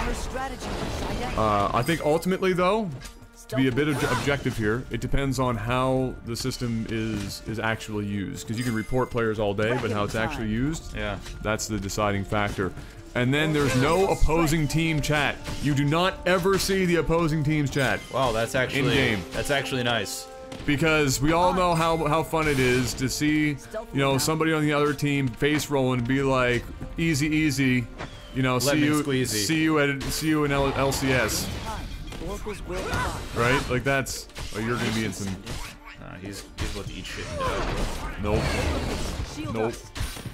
Uh, I think ultimately, though, to be a bit ob objective here, it depends on how the system is is actually used. Because you can report players all day, but how it's actually used, yeah, that's the deciding factor. And then there's no opposing team chat. You do not ever see the opposing team's chat. Wow, that's actually... in-game. That's actually nice. Because we all know how how fun it is to see, you know, somebody on the other team face rolling and be like, easy, easy, you know, see you, see you at see you in L C S, right? Like that's, oh, you're gonna be in some. Nah, he's he's about to eat shit. Nope. Nope.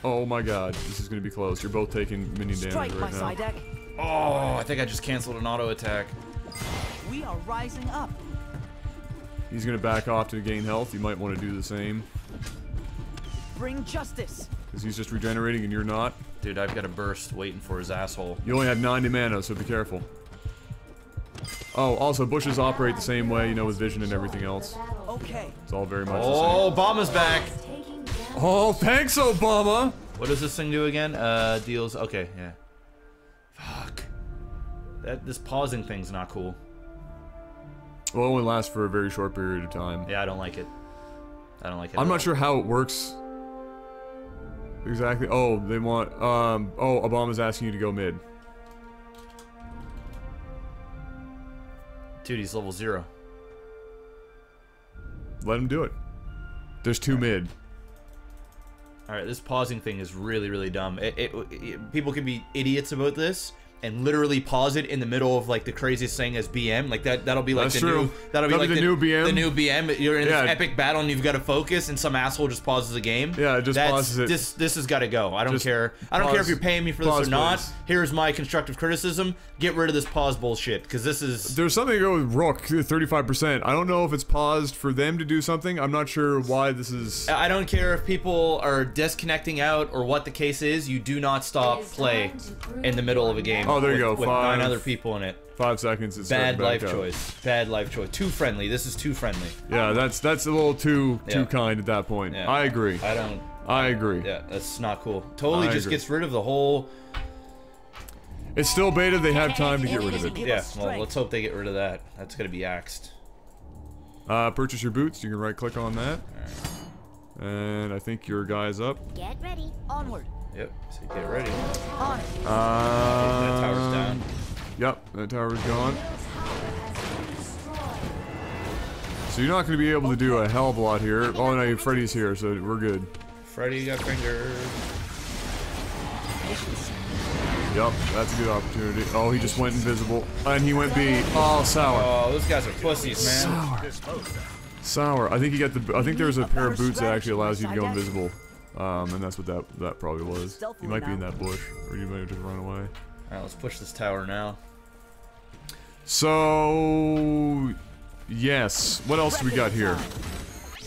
Oh my God, this is gonna be close. You're both taking minion damage right now. Oh, I think I just canceled an auto attack. We are rising up. He's gonna back off to gain health. You might want to do the same. Bring justice. Because he's just regenerating and you're not. Dude, I've got a burst waiting for his asshole. You only have ninety mana, so be careful. Oh, also bushes operate the same way, you know, with vision and everything else. Okay. It's all very much oh, the same. Obama's back. Oh, thanks, Obama. What does this thing do again? Uh, deals. Okay, yeah. Fuck. That this pausing thing's not cool. Well, it only lasts for a very short period of time. Yeah, I don't like it. I don't like it. I'm not sure how it works. Exactly. Oh, they want... Um, oh, Obama's asking you to go mid. Dude, he's level zero. Let him do it. There's two mid. Alright, this pausing thing is really, really dumb. It, it, it, people can be idiots about this, and literally pause it in the middle of like the craziest thing as B M. Like that, that'll be like That's the true. new, that'll, that'll be like be the, the new B M. The new B M. You're in yeah. this epic battle and you've got to focus, and some asshole just pauses the game. Yeah, it just That's, pauses it. This, this has got to go. I don't just care. I don't pause, care if you're paying me for this or not. Please. Here's my constructive criticism. Get rid of this pause bullshit, because this is. There's something to go with Rook, thirty-five percent. I don't know if it's paused for them to do something. I'm not sure why this is. I don't care if people are disconnecting out or what the case is. You do not stop play in the middle of a game. Oh, there you with, go. With five, nine other people in it. Five seconds. It's bad life out. choice. Bad life choice. Too friendly. This is too friendly. Yeah, that's that's a little too yeah. too kind at that point. Yeah. I agree. I don't. I agree. Yeah, that's not cool. Totally I just agree. gets rid of the whole. It's still beta. They have time to get rid of it. Yeah. Well, let's hope they get rid of that. That's gonna be axed. Uh, purchase your boots. You can right-click on that. Right. And I think your guy's up. Get ready. Onward. Yep. So get ready. On. Uh, that tower's down. Yep. That tower's gone. So you're not going to be able to do a hell of a lot here. Oh no, Freddy's here, so we're good. Freddy got fingered. Yep, that's a good opportunity. Oh, he just went invisible. And he went B. Oh, sour. Oh, those guys are pussies, man. Sour. Sour. I think he got the. I think there's a pair of boots that actually allows you to go invisible. Um, and that's what that that probably was. You might be in that bush, or you might have just run away. All right, let's push this tower now. So, yes. What else do we got here?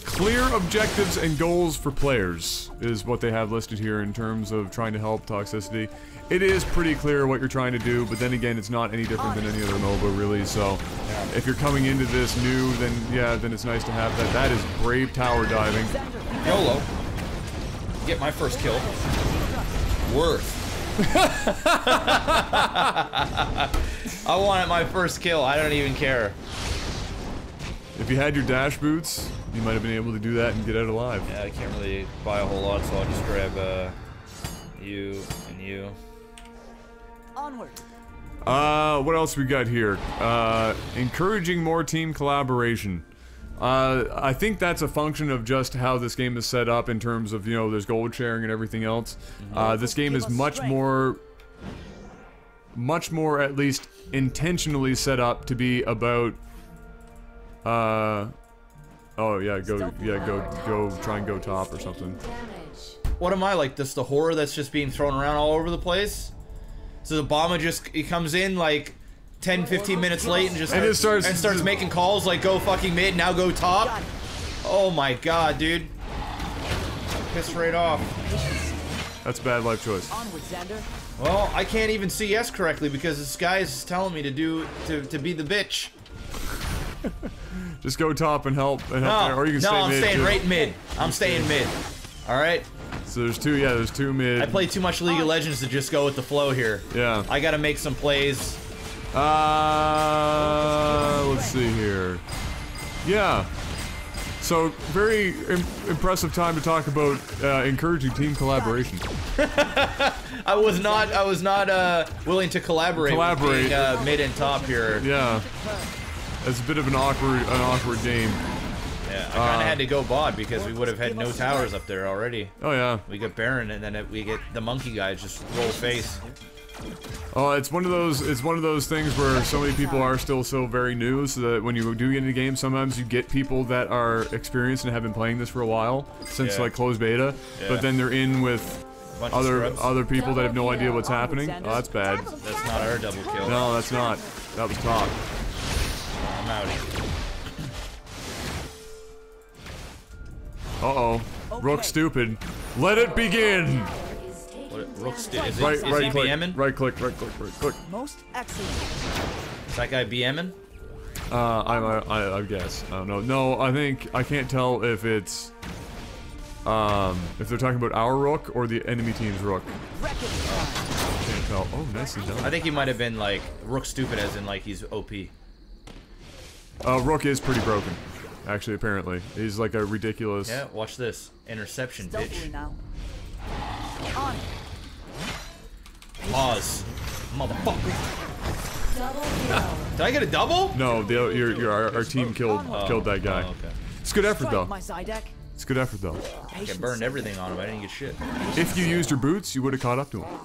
Clear objectives and goals for players is what they have listed here in terms of trying to help toxicity. It is pretty clear what you're trying to do, but then again, it's not any different than any other MOBA, really, so if you're coming into this new, then yeah, then it's nice to have that. That is brave tower diving. YOLO. Get my first kill. Worth. I wanted my first kill. I don't even care. If you had your dash boots, you might have been able to do that and get out alive. Yeah, I can't really buy a whole lot, so I'll just grab uh, you and you. Onward. Uh, what else we got here? Uh, encouraging more team collaboration. Uh, I think that's a function of just how this game is set up in terms of, you know, there's gold sharing and everything else. Mm-hmm. Uh, this game is much more, much more at least intentionally set up to be about, uh, oh yeah, go, yeah, go, go, try and go top or something. What am I, like this, the horror that's just being thrown around all over the place? So the Obama just, he comes in like ten, fifteen minutes late and just starts, and it starts, and starts making calls like go fucking mid, now go top. Oh my god, dude. Piss right off. That's a bad life choice. Well, I can't even C S correctly because this guy is telling me to do, to, to be the bitch. Just go top and help, and help no, or you can no, stay I'm mid staying too. right mid. I'm staying mid. Alright? So there's two, yeah, there's two mid. I play too much League of Legends to just go with the flow here. Yeah. I gotta make some plays. Uh, let's see here. Yeah. So, very im impressive time to talk about uh, encouraging team collaboration. I was not, I was not uh, willing to collaborate. Collaborate. With being, uh, mid and top here. Yeah. It's a bit of an awkward, an awkward game. Yeah, I kind of uh, had to go bot because we would have had no towers up there already. Oh yeah. We get Baron and then it, we get the monkey guy just roll face. Oh, it's one of those. It's one of those things where so many people are still so very new, so that when you do get into the game, sometimes you get people that are experienced and have been playing this for a while since yeah. like closed beta, yeah. but then they're in with other other people that have no idea what's happening. Oh, that's bad. That's not our double kill. No, that's not. That was top. I'm out here. Uh oh, Rook stupid. Let it begin. Rook's is right, he, is right, he click, BMing? right click, right click, right click. Most excellent. Is that guy BMing? Uh, I, I, I guess. I don't know. No, I think I can't tell if it's, um, if they're talking about our Rook or the enemy team's Rook. I can't tell. Oh, nicely done. I think he might have been like Rook stupid, as in like he's O P. Uh, Rook is pretty broken, actually. Apparently, he's like a ridiculous. Yeah, watch this interception, bitch. On. Pause. Motherfucker. Did I get a double? No, the, your, your, our, our team killed oh, killed that guy. Oh, okay. It's good effort though. It's good effort though. I burned everything on him. I didn't get shit. If you used your boots, you would have caught up to him.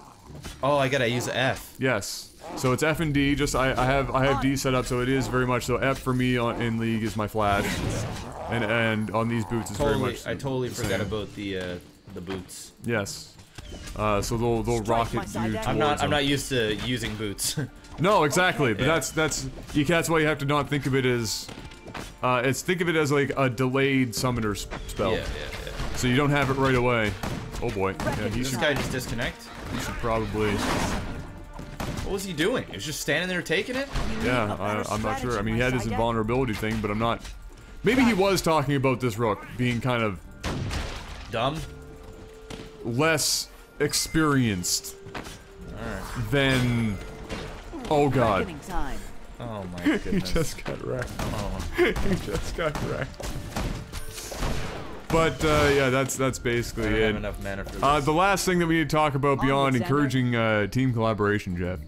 Oh, I gotta use F. Yes. So it's F and D. Just I, I have I have D set up, so it is very much so. F for me on, in League is my flash, and and on these boots is totally, very much. I totally forgot same. about the uh, the boots. Yes. Uh, so they'll they'll Strife rocket you. I'm not them. I'm not used to using boots. No, exactly. But yeah. that's that's you. That's why you have to not think of it as. Uh, it's think of it as like a delayed summoner spell. Yeah, yeah, yeah. So you don't have it right away. Oh boy. Yeah, he this should, guy just disconnect? He should probably... What was he doing? He was just standing there taking it? Yeah, I, I'm not sure. I mean, he had his invulnerability thing, but I'm not... Maybe he was talking about this Rook being kind of... Dumb? Less experienced. Alright. Than... Oh god. Oh my goodness. He just got wrecked. Oh. He just got wrecked. But uh, yeah, that's that's basically I don't it. Have enough mana for this. Uh, the last thing that we need to talk about beyond oh, encouraging uh, team collaboration, Jeff,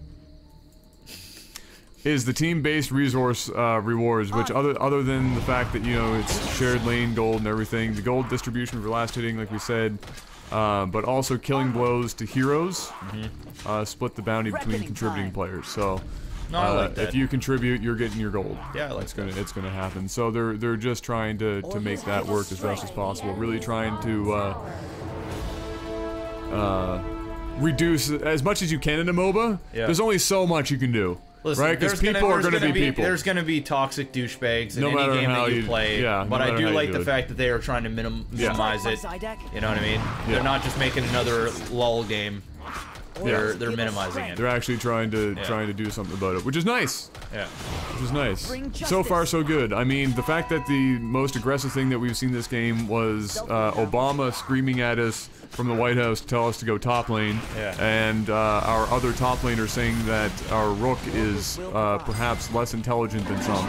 is the team-based resource uh, rewards. Which other other than the fact that you know it's shared lane gold and everything, the gold distribution for last hitting, like we said, uh, but also killing blows to heroes, mm-hmm. uh, split the bounty between Reckoning contributing time. players. So. No, uh, like if you contribute, you're getting your gold. Yeah, I like it's gonna it's gonna happen. So they're they're just trying to to make that work as fast as possible. Really trying to uh, uh, reduce as much as you can in a MOBA. Yeah. There's only so much you can do, Listen, right? Because people gonna, are gonna, gonna be people. There's gonna be toxic douchebags in no any game that you, you play. Yeah, but no I do like do the it. fact that they are trying to minim yeah. minimize it. You know what I mean? Yeah. They're not just making another LOL game. They're yeah. they're minimizing it. They're actually trying to yeah. trying to do something about it, which is nice. Yeah, which is nice. So far, so good. I mean, the fact that the most aggressive thing that we've seen this game was uh, Obama screaming at us from the White House to tell us to go top lane, yeah. and uh, our other top laner saying that our Rook is uh, perhaps less intelligent than some.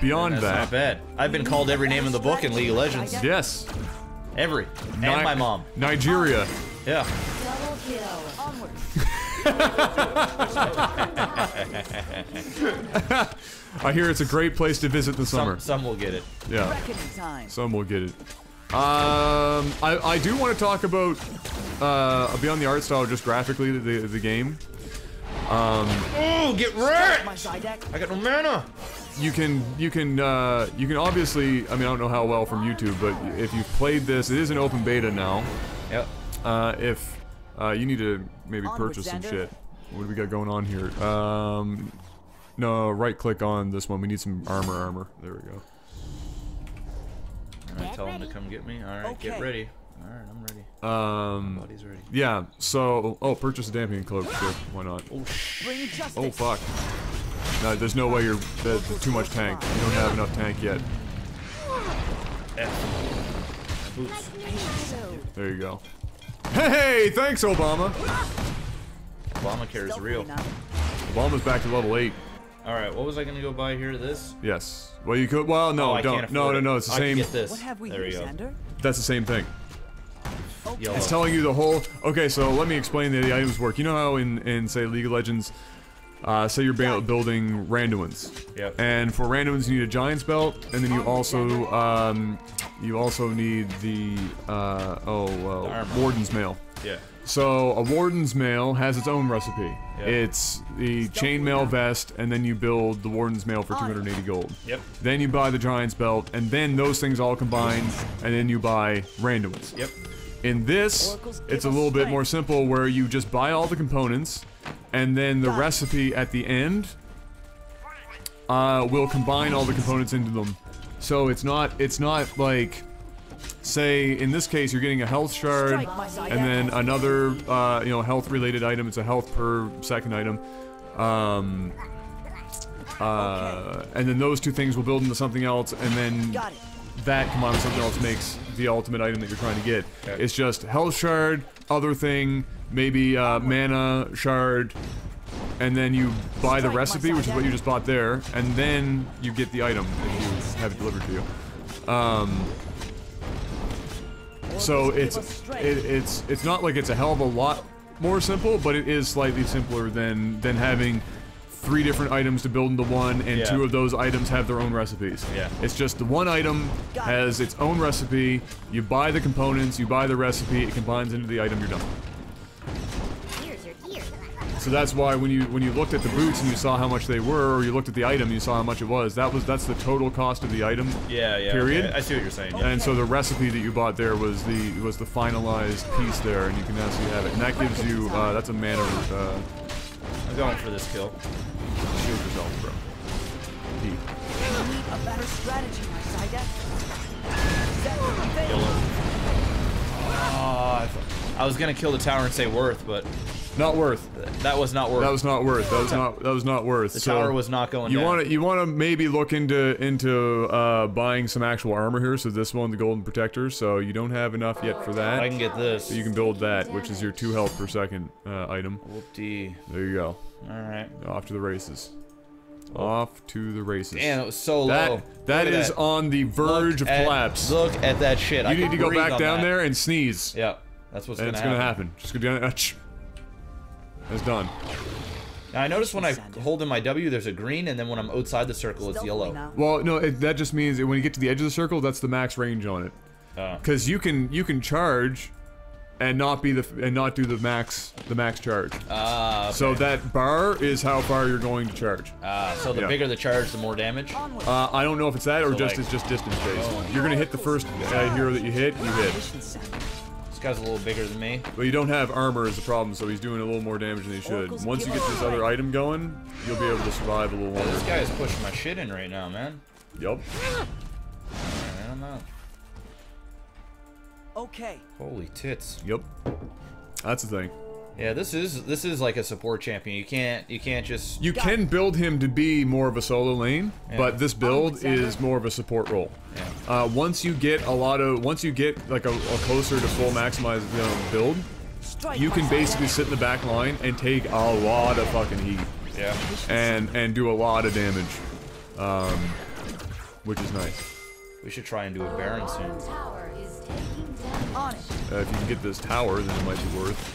Beyond That's that, not bad. I've been called every name in the book in League of Legends. Yes, every and Ni my mom. Nigeria. Yeah. Double kill. Onward. I hear it's a great place to visit the summer. Some, some will get it. Yeah. Some will get it. Um, I, I do want to talk about uh, beyond the art style, just graphically the the game. Um. Ooh, get wrecked! I got no mana. You can you can uh, you can obviously. I mean, I don't know how well from YouTube, but if you've played this, it is an open beta now. Yep. Uh, if, uh, you need to maybe purchase some shit. What do we got going on here? Um, no, right click on this one. We need some armor, armor. There we go. Alright, tell him to come get me. Alright, get ready. Alright, I'm ready. Um, body's ready. Yeah, so, oh, purchase a dampening cloak. Sure, why not? Oh, sh oh fuck. No, there's no way you're, that's too much tank. You don't have enough tank yet. Oops. There you go. Hey, thanks, Obama. Obamacare is real. Obama's back to level eight. All right, what was I gonna go buy here? This? Yes. Well, you could. Well, no, oh, don't. No, no, no. It's the I same. Can get this. What have we there here, Xander? That's the same thing. Yellow. It's telling you the whole. Okay, so let me explain the, the items work. You know how in in say League of Legends, uh, say you're building random ones. Yep. And for random ones, you need a giant's belt, and then you also um. You also need the, uh, oh, well, warden's mail. Yeah. So, a warden's mail has its own recipe. Yep. It's the chainmail vest, and then you build the warden's mail for two hundred eighty gold. Yep. Then you buy the giant's belt, and then those things all combine, and then you buy random ones. Yep. In this, it's a little bit more simple, where you just buy all the components, and then the recipe at the end, uh, will combine all the components into them. So it's not, it's not like, say, in this case, you're getting a health shard, and then another, uh, you know, health-related item. It's a health per second item. Um, uh, and then those two things will build into something else, and then that combined with something else makes the ultimate item that you're trying to get. Okay. It's just health shard, other thing, maybe uh, mana shard, and then you buy the recipe, which is what you just bought there, and then you get the item that you have it delivered to you. Um, so it's it, it's it's not like it's a hell of a lot more simple, but it is slightly simpler than than having three different items to build into one, and yeah. two of those items have their own recipes. Yeah. It's just the one item has its own recipe. You buy the components, you buy the recipe, it combines into the item, you're done. So that's why when you when you looked at the boots and you saw how much they were, or you looked at the item and you saw how much it was, that was that's the total cost of the item. Yeah, yeah. Period. Okay. I see what you're saying. Yeah. And so the recipe that you bought there was the was the finalized piece there, and you can now see you have it. And that gives you uh, that's a mana. Uh, I'm going for this kill. Shield yourself, bro. Deep. A better strategy, my Zydex. Kill him. Oh, I thought. I was gonna kill the tower and say worth, but not worth. That was not worth. That was not worth. That was not. That was not worth. The so tower was not going. You want to. You want to maybe look into into uh, buying some actual armor here. So this one, the golden protector. So you don't have enough yet for that. I can get this. So you can build that, which is your two health per second uh, item. Whoop-dee. There you go. All right. Off to the races. Off to the races. Man, it was so that, low. That is that. On the verge look of at, collapse. Look at that shit. You I need to go back down that. there and sneeze. Yeah. That's what's going to happen. happen. Just go down. That's done. Now I notice when I hold in my W, there's a green, and then when I'm outside the circle, it's yellow. Well, no, it, that just means that when you get to the edge of the circle, that's the max range on it. Because uh. you can you can charge, and not be the and not do the max the max charge. Ah. Uh, okay. So that bar is how far you're going to charge. Ah. Uh, so the yeah. bigger the charge, the more damage. Uh, I don't know if it's that or so just like, it's just distance based. Oh. You're going to hit the first uh, hero that you hit. You hit. Guy's a little bigger than me. But you don't have armor is the problem, so he's doing a little more damage than he should. Once you get this other item going, you'll be able to survive a little longer. This guy is pushing my shit in right now, man. Yup. Alright, I'm out. Okay. Holy tits. Yep. That's the thing. Yeah, this is this is like a support champion. You can't you can't just You can build him to be more of a solo lane, yeah. but this build is more of a support role. Yeah. Uh, once you get a lot of once you get like a, a closer to full maximized you know, build, you can basically sit in the back line and take a lot of fucking heat. Yeah. And and do a lot of damage, um, which is nice. We should try and do a Baron soon. Uh, if you can get this tower, then it might be worth.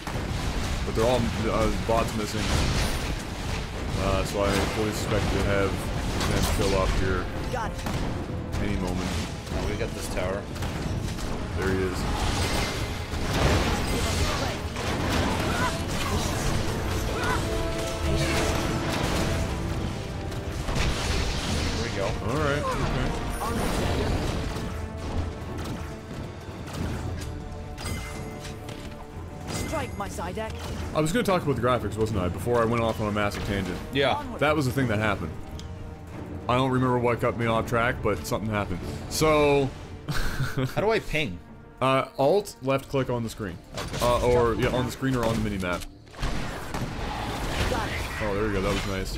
But they're all uh, bots missing, uh, so I fully suspect to have them fill up here got it. any moment. Oh, we got this tower. There he is. There we go. All right. Okay. Strike my Zydex. I was going to talk about the graphics, wasn't I, before I went off on a massive tangent. Yeah. That was the thing that happened. I don't remember what got me off track, but something happened. So... How do I ping? Uh, Alt, left click on the screen. Uh, or, yeah, on the screen or on the minimap. Oh, there we go, that was nice.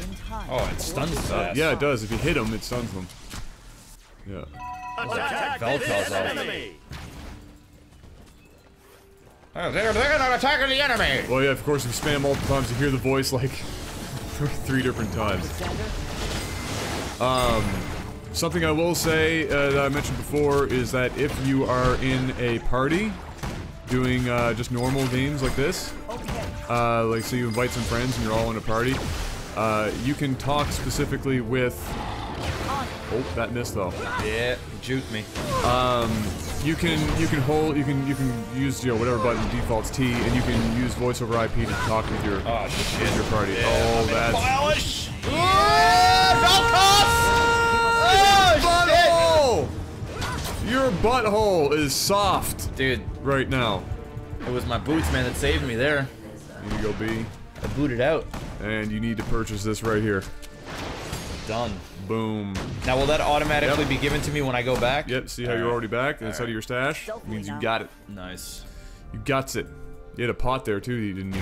Oh, it stuns his ass. Yeah, it does. If you hit him, it stuns them. Yeah. Attack this enemy! Oh, they're, they're not attacking the enemy! Well, yeah, of course, if you spam multiple times, you hear the voice, like, three different times. Um, something I will say uh, that I mentioned before is that if you are in a party doing uh, just normal games like this, uh, like, so you invite some friends and you're all in a party, uh, you can talk specifically with... Oh, that missed though. Yeah, juke me. Um, you can you can hold you can you can use you know whatever button defaults T, and you can use voice over I P to talk with your oh, shit. With your party. Yeah, oh, that's. Polish. Yeah. Oh, butthole! Your butthole is soft, dude. Right now. It was my boots, man, that saved me there. Here you go, B. I booted out. And you need to purchase this right here. Done. Boom. Now will that automatically yep. be given to me when I go back? Yep, see how All you're right. already back, and All it's right. out of your stash? It means you got it. Nice. You gots it. You had a pot there too that you didn't use. I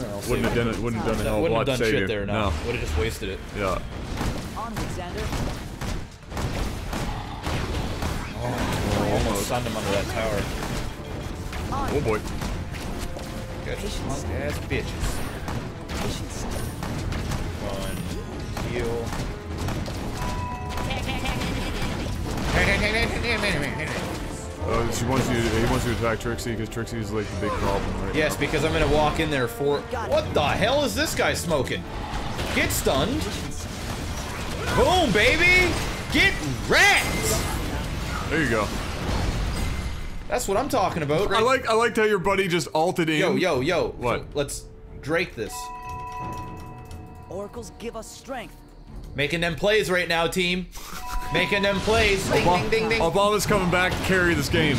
don't know, wouldn't have done it, wouldn't have done a hell of a lot to save you. Wouldn't have done shit there, no. no. Would've just wasted it. Yeah. Oh, I almost stunned him under that tower. Oh boy. Got your smug ass bitches. One. Heal. Uh, she wants you to, he wants you to attack Trixie because Trixie is like the big problem right Yes, now. Because I'm gonna walk in there for what the hell is this guy smoking? Get stunned. Boom, baby! Get wrecked! There you go. That's what I'm talking about, right? I like I liked how your buddy just alted in. Yo, yo, yo. What? So let's Drake this. Oracles give us strength. Making them plays right now, team. Making them plays. Ding, Obama, ding, ding, ding. Obama's coming back to carry this game.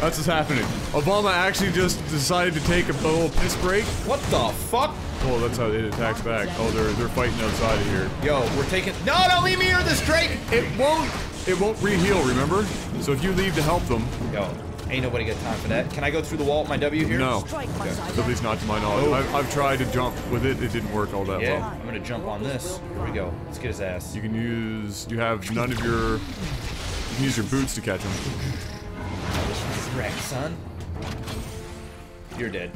That's what's happening. Obama actually just decided to take a little piss break. What the fuck? Oh, that's how it attacks back. Oh, they're they're fighting outside of here. Yo, we're taking. No, don't leave me here. This Drake. It won't. It won't re-heal. Remember. So if you leave to help them. Yo. Ain't nobody got time for that. Can I go through the wall with my W here? No. Okay. At least not to my knowledge. Oh. I've, I've tried to jump with it. It didn't work all that yeah. well. I'm going to jump on this. Here we go. Let's get his ass. You can use... You have none of your... You can use your boots to catch him. Wreck, son. You're dead.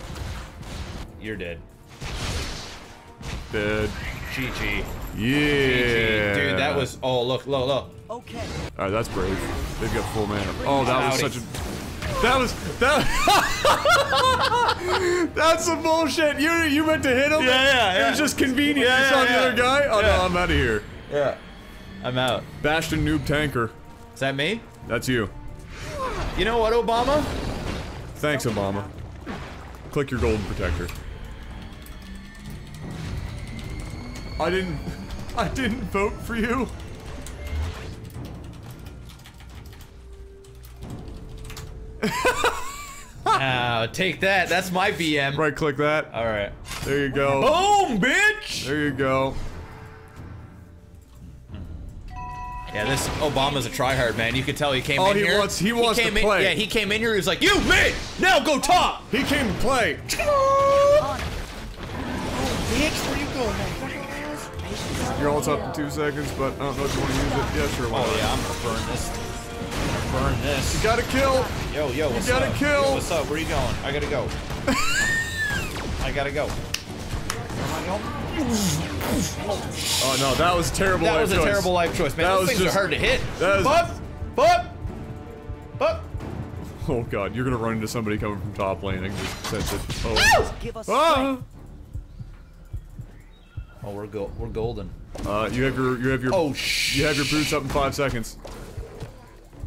You're dead. Dead. G G. Yeah. G G. Dude, that was... Oh, look, look, look. Okay. All right, that's brave. They've got full mana. Oh, that was such a... That was that. That's some bullshit. You you meant to hit him. Yeah, yeah, yeah. It was just convenient. Yeah, you saw yeah, the yeah. other guy. Oh yeah. no, I'm out of here. Yeah, I'm out. Bastion noob tanker. Is that me? That's you. You know what, Obama? Thanks, Obama. Click your golden protector. I didn't. I didn't vote for you. Ow, take that. That's my B M. Right click that. All right. There you go. Boom, bitch. There you go. Yeah, this Obama's a tryhard, man. You can tell he came oh, in he here. Oh, he wants he wants to play. In, yeah, he came in here. He was like, "You mid. Now go top." He came to play. Oh, bitch, where you going, man? Your ult's up in two seconds, but I don't know if you want to use it. Yeah, sure. Why? Oh yeah, I'm gonna burn this. Burn this. You gotta kill. Yo, yo, what's you gotta up? Kill. Yo, what's up? Where you going? I gotta go. I gotta go. Oh no, that was a terrible that life choice. That was a choice. terrible life choice, man. That Those was things just, are hard to hit. That was... Bup! Bup! Bup! Oh god, you're gonna run into somebody coming from top lane. I can just sense it. Oh. Oh. Oh. oh, we're go we're golden. Uh, you have your you have your oh sh you have your boots up in five seconds.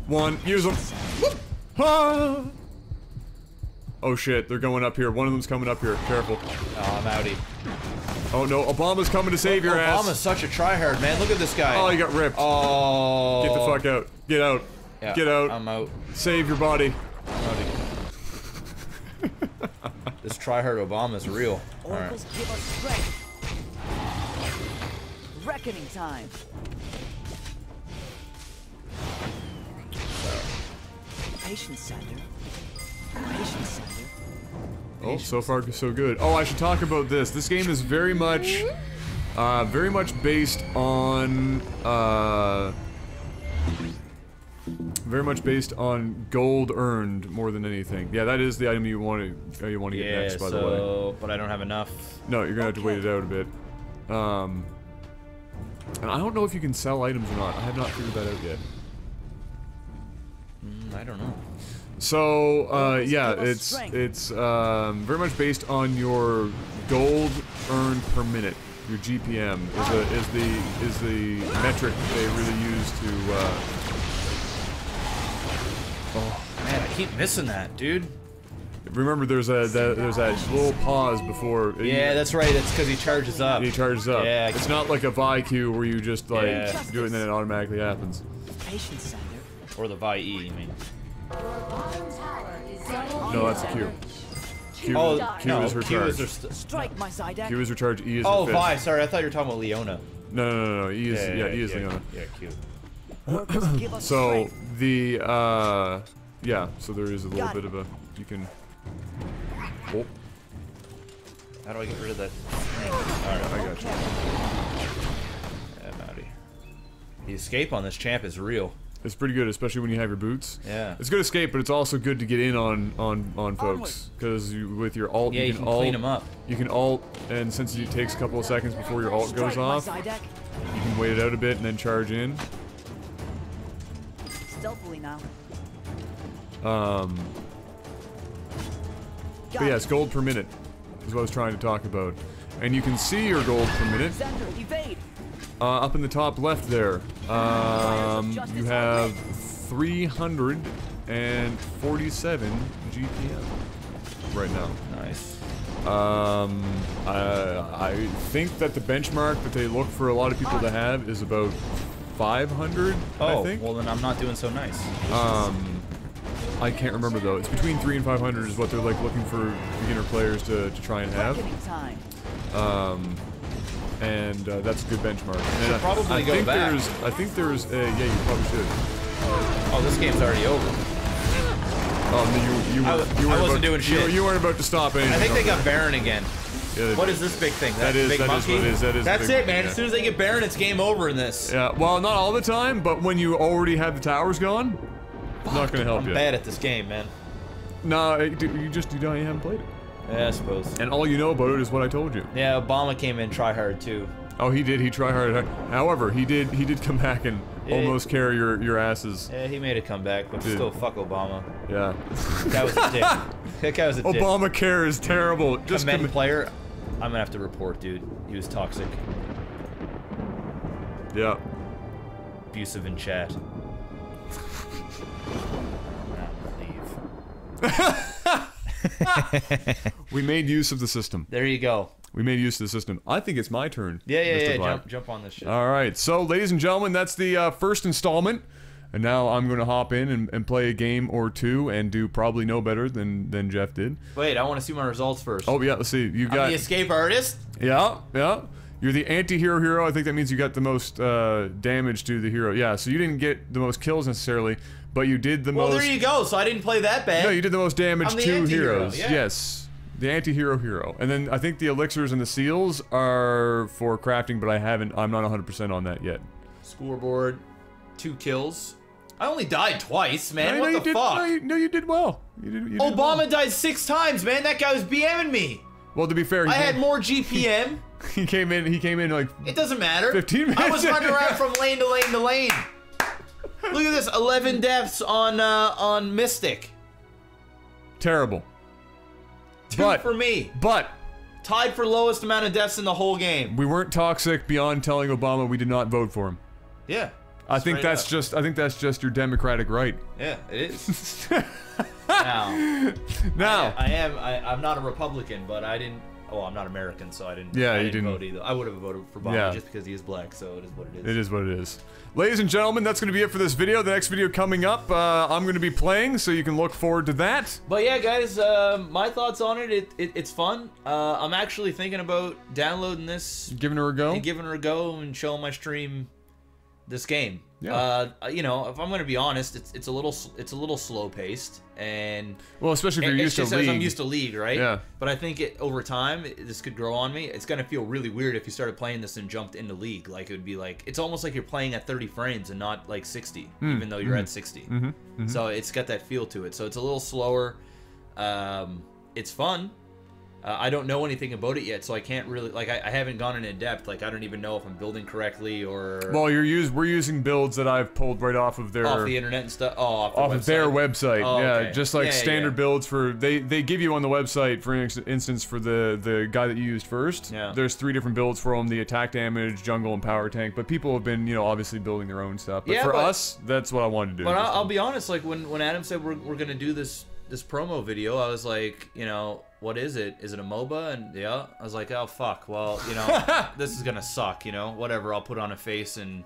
One, use them. Ah. Oh shit, they're going up here. One of them's coming up here. Careful. Oh, I'm outie. Oh no, Obama's coming to save your ass. Obama's such a tryhard, man. Look at this guy. Oh, he got ripped. Oh. Get the fuck out. Get out. Yeah, Get out. I'm out. Save your body. I'm outie. This tryhard Obama's real. All right. Give us strength. Reckoning time. Oh, so far so good. Oh, I should talk about this. This game is very much, uh, very much based on, uh, very much based on gold earned more than anything. Yeah, that is the item you want to, you want to get yeah, next, by so, the way. But I don't have enough. No, you're gonna have to wait it out a bit. Um, and I don't know if you can sell items or not. I have not figured that out yet. I don't know. So, uh, yeah, it's it's um, very much based on your gold earned per minute. Your G P M is the is the is the metric they really use to. Uh... Oh man, I keep missing that, dude. Remember, there's a that, there's that little pause before. Yeah, you, that's right. It's because he charges up. He charges up. Yeah. It's not like a Vi queue where you just like yeah. do it and then it automatically happens. Patience. Or the Vi, you mean? No, that's a Q. Q, oh, Q no, is her Q charge. Is her Strike my side Q is her charge, E is oh, her Oh, Vi, sorry, I thought you were talking about Leona. No, no, no, no, E is, yeah, yeah, yeah E is yeah, Leona. Yeah, Q. So, the, uh, yeah, so there is a little bit of a, you can, oh. How do I get rid of that? Alright, I got you. Yeah, I'm out of here. The escape on this champ is real. It's pretty good, especially when you have your boots. Yeah. It's good escape, but it's also good to get in on on on folks, because you, with your alt, yeah, you, you can, can alt, clean them up. You can alt, and since it takes a couple of seconds before your alt goes off, you can wait it out a bit and then charge in. Stealthily now. Um. But yeah, it's gold per minute, is what I was trying to talk about, and you can see your gold per minute. Uh, up in the top left there, um, you have three hundred forty-seven G P M right now. Nice. Um, I, I think that the benchmark that they look for a lot of people to have is about five hundred, oh, I think. Well, then I'm not doing so nice. Um, I can't remember, though. It's between three and five hundred is what they're, like, looking for beginner players to, to try and have. Um, and uh, that's a good benchmark. And I, probably I go think back. There's, I think there's a... Yeah, you probably should. Oh, this game's already over. Um, you, you were, I, you were I wasn't about, doing shit. You, you weren't about to stop anything. I think they got Baron again. Yeah, what is this big thing? That, that is, big that monkey? Is what it is. That is That's big, it, man. Yeah. As soon as they get Baron, it's game over in this. Yeah, well, not all the time, but when you already have the towers gone, it's not going to help I'm you. I'm bad at this game, man. No, nah, you just you don't you haven't played it. Yeah, I suppose. And all you know about it is what I told you. Yeah, Obama came in tryhard, too. Oh, he did. He tryharded. However, he did he did come back and yeah, almost carry your, your asses. Yeah, he made a comeback, but still, fuck Obama. Yeah. That was a dick. That guy was a dick. Obamacare is terrible. Just commit player, I'm gonna have to report, dude. He was toxic. Yeah. Abusive in chat. Leave. We made use of the system. There you go. We made use of the system. I think it's my turn. Yeah, yeah, Mister yeah. Black. Jump, jump on this shit. All right. So, ladies and gentlemen, that's the uh, first installment. And now I'm going to hop in and, and play a game or two and do probably no better than, than Jeff did. Wait, I want to see my results first. Oh, yeah. Let's see. You got... I'm the escape artist? Yeah, yeah. You're the anti-hero hero. I think that means you got the most uh, damage to the hero. Yeah, so you didn't get the most kills necessarily, but you did the well, most... Well, there you go. So I didn't play that bad. No, you did the most damage I'm the to heroes. Yeah. Yes. The anti-hero hero. And then I think the elixirs and the seals are for crafting, but I haven't, I'm not one hundred percent on that yet. Scoreboard, two kills. I only died twice, man, no, what no, the did, fuck? No you, no, you did well. You did, you Obama did well. died six times, man, that guy was BMing me. Well, to be fair, he I had more G P M. He came in, he came in like... It doesn't matter. fifteen minutes. I was running around from lane to lane to lane. Look at this, eleven deaths on, uh, on Mystic. Terrible. Two but, for me. But. Tied for lowest amount of deaths in the whole game. We weren't toxic beyond telling Obama we did not vote for him. Yeah. I think that's up. just, I think that's just your democratic right. Yeah, it is. now. Now. I, I am, I, I'm not a Republican, but I didn't, oh, I'm not American, so I didn't, yeah, I didn't, you didn't vote either. I would have voted for Obama yeah. just because he is black, so it is what it is. It is what it is. Ladies and gentlemen, that's going to be it for this video. The next video coming up, uh, I'm going to be playing, so you can look forward to that. But yeah, guys, uh, my thoughts on it, it, it it's fun. Uh, I'm actually thinking about downloading this. Giving her a go? And giving her a go and showing my stream this game. Yeah. Uh, you know, if I'm going to be honest, it's it's a little it's a little slow paced, and well, especially if you're used to League. I'm used to League, right? Yeah. But I think it over time it, this could grow on me. It's going to feel really weird if you started playing this and jumped into League. Like it would be like it's almost like you're playing at thirty frames and not like sixty, mm. even though you're mm-hmm. at sixty. Mm-hmm. Mm-hmm. So it's got that feel to it. So it's a little slower. Um, it's fun. Uh, I don't know anything about it yet, so I can't really like I, I haven't gone in in depth. Like I don't even know if I'm building correctly or. Well, you're use we're using builds that I've pulled right off of their off the internet and stuff. Oh, off, the off website. of their website. Oh, yeah, okay. just like yeah, standard yeah. builds for they they give you on the website. For instance, for the the guy that you used first, yeah. there's three different builds for him: the attack damage, jungle, and power tank. But people have been you know obviously building their own stuff. But yeah, for but, us, that's what I wanted to do. But I'll, I'll be honest, like when when Adam said we're we're gonna do this this promo video, I was like you know. What is it? Is it a MOBA? And yeah, I was like, oh fuck. Well, you know, this is gonna suck. You know, whatever. I'll put on a face and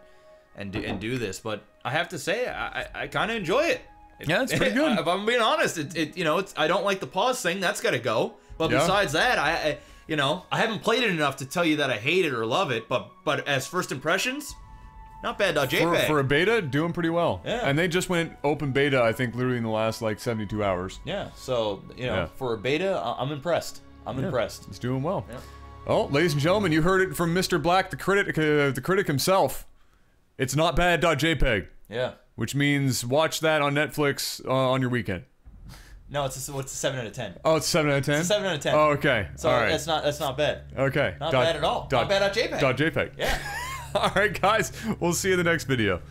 and do, and do this. But I have to say, I I kind of enjoy it. Yeah, it's pretty good. If I'm being honest, it, it you know, it's I don't like the pause thing. That's gotta go. But yeah. besides that, I, I you know, I haven't played it enough to tell you that I hate it or love it. But but as first impressions. Not bad, uh, J P E G. For, for a beta, doing pretty well. Yeah. And they just went open beta, I think, literally in the last, like, seventy-two hours. Yeah, so, you know, yeah. for a beta, I'm impressed. I'm yeah. impressed. It's doing well. Yeah. Oh, ladies and gentlemen, you heard it from Mister Black, the critic uh, the critic himself. It's not bad, J P E G. Yeah. Which means watch that on Netflix uh, on your weekend. No, it's a, what's a seven out of ten. Oh, it's seven out of ten? It's a seven out of ten. Oh, okay. So all right. that's, not, that's not bad. Okay. Not dot, bad at all. Dot, not bad at J P E G. Dot J P E G. Yeah. All right, guys, we'll see you in the next video.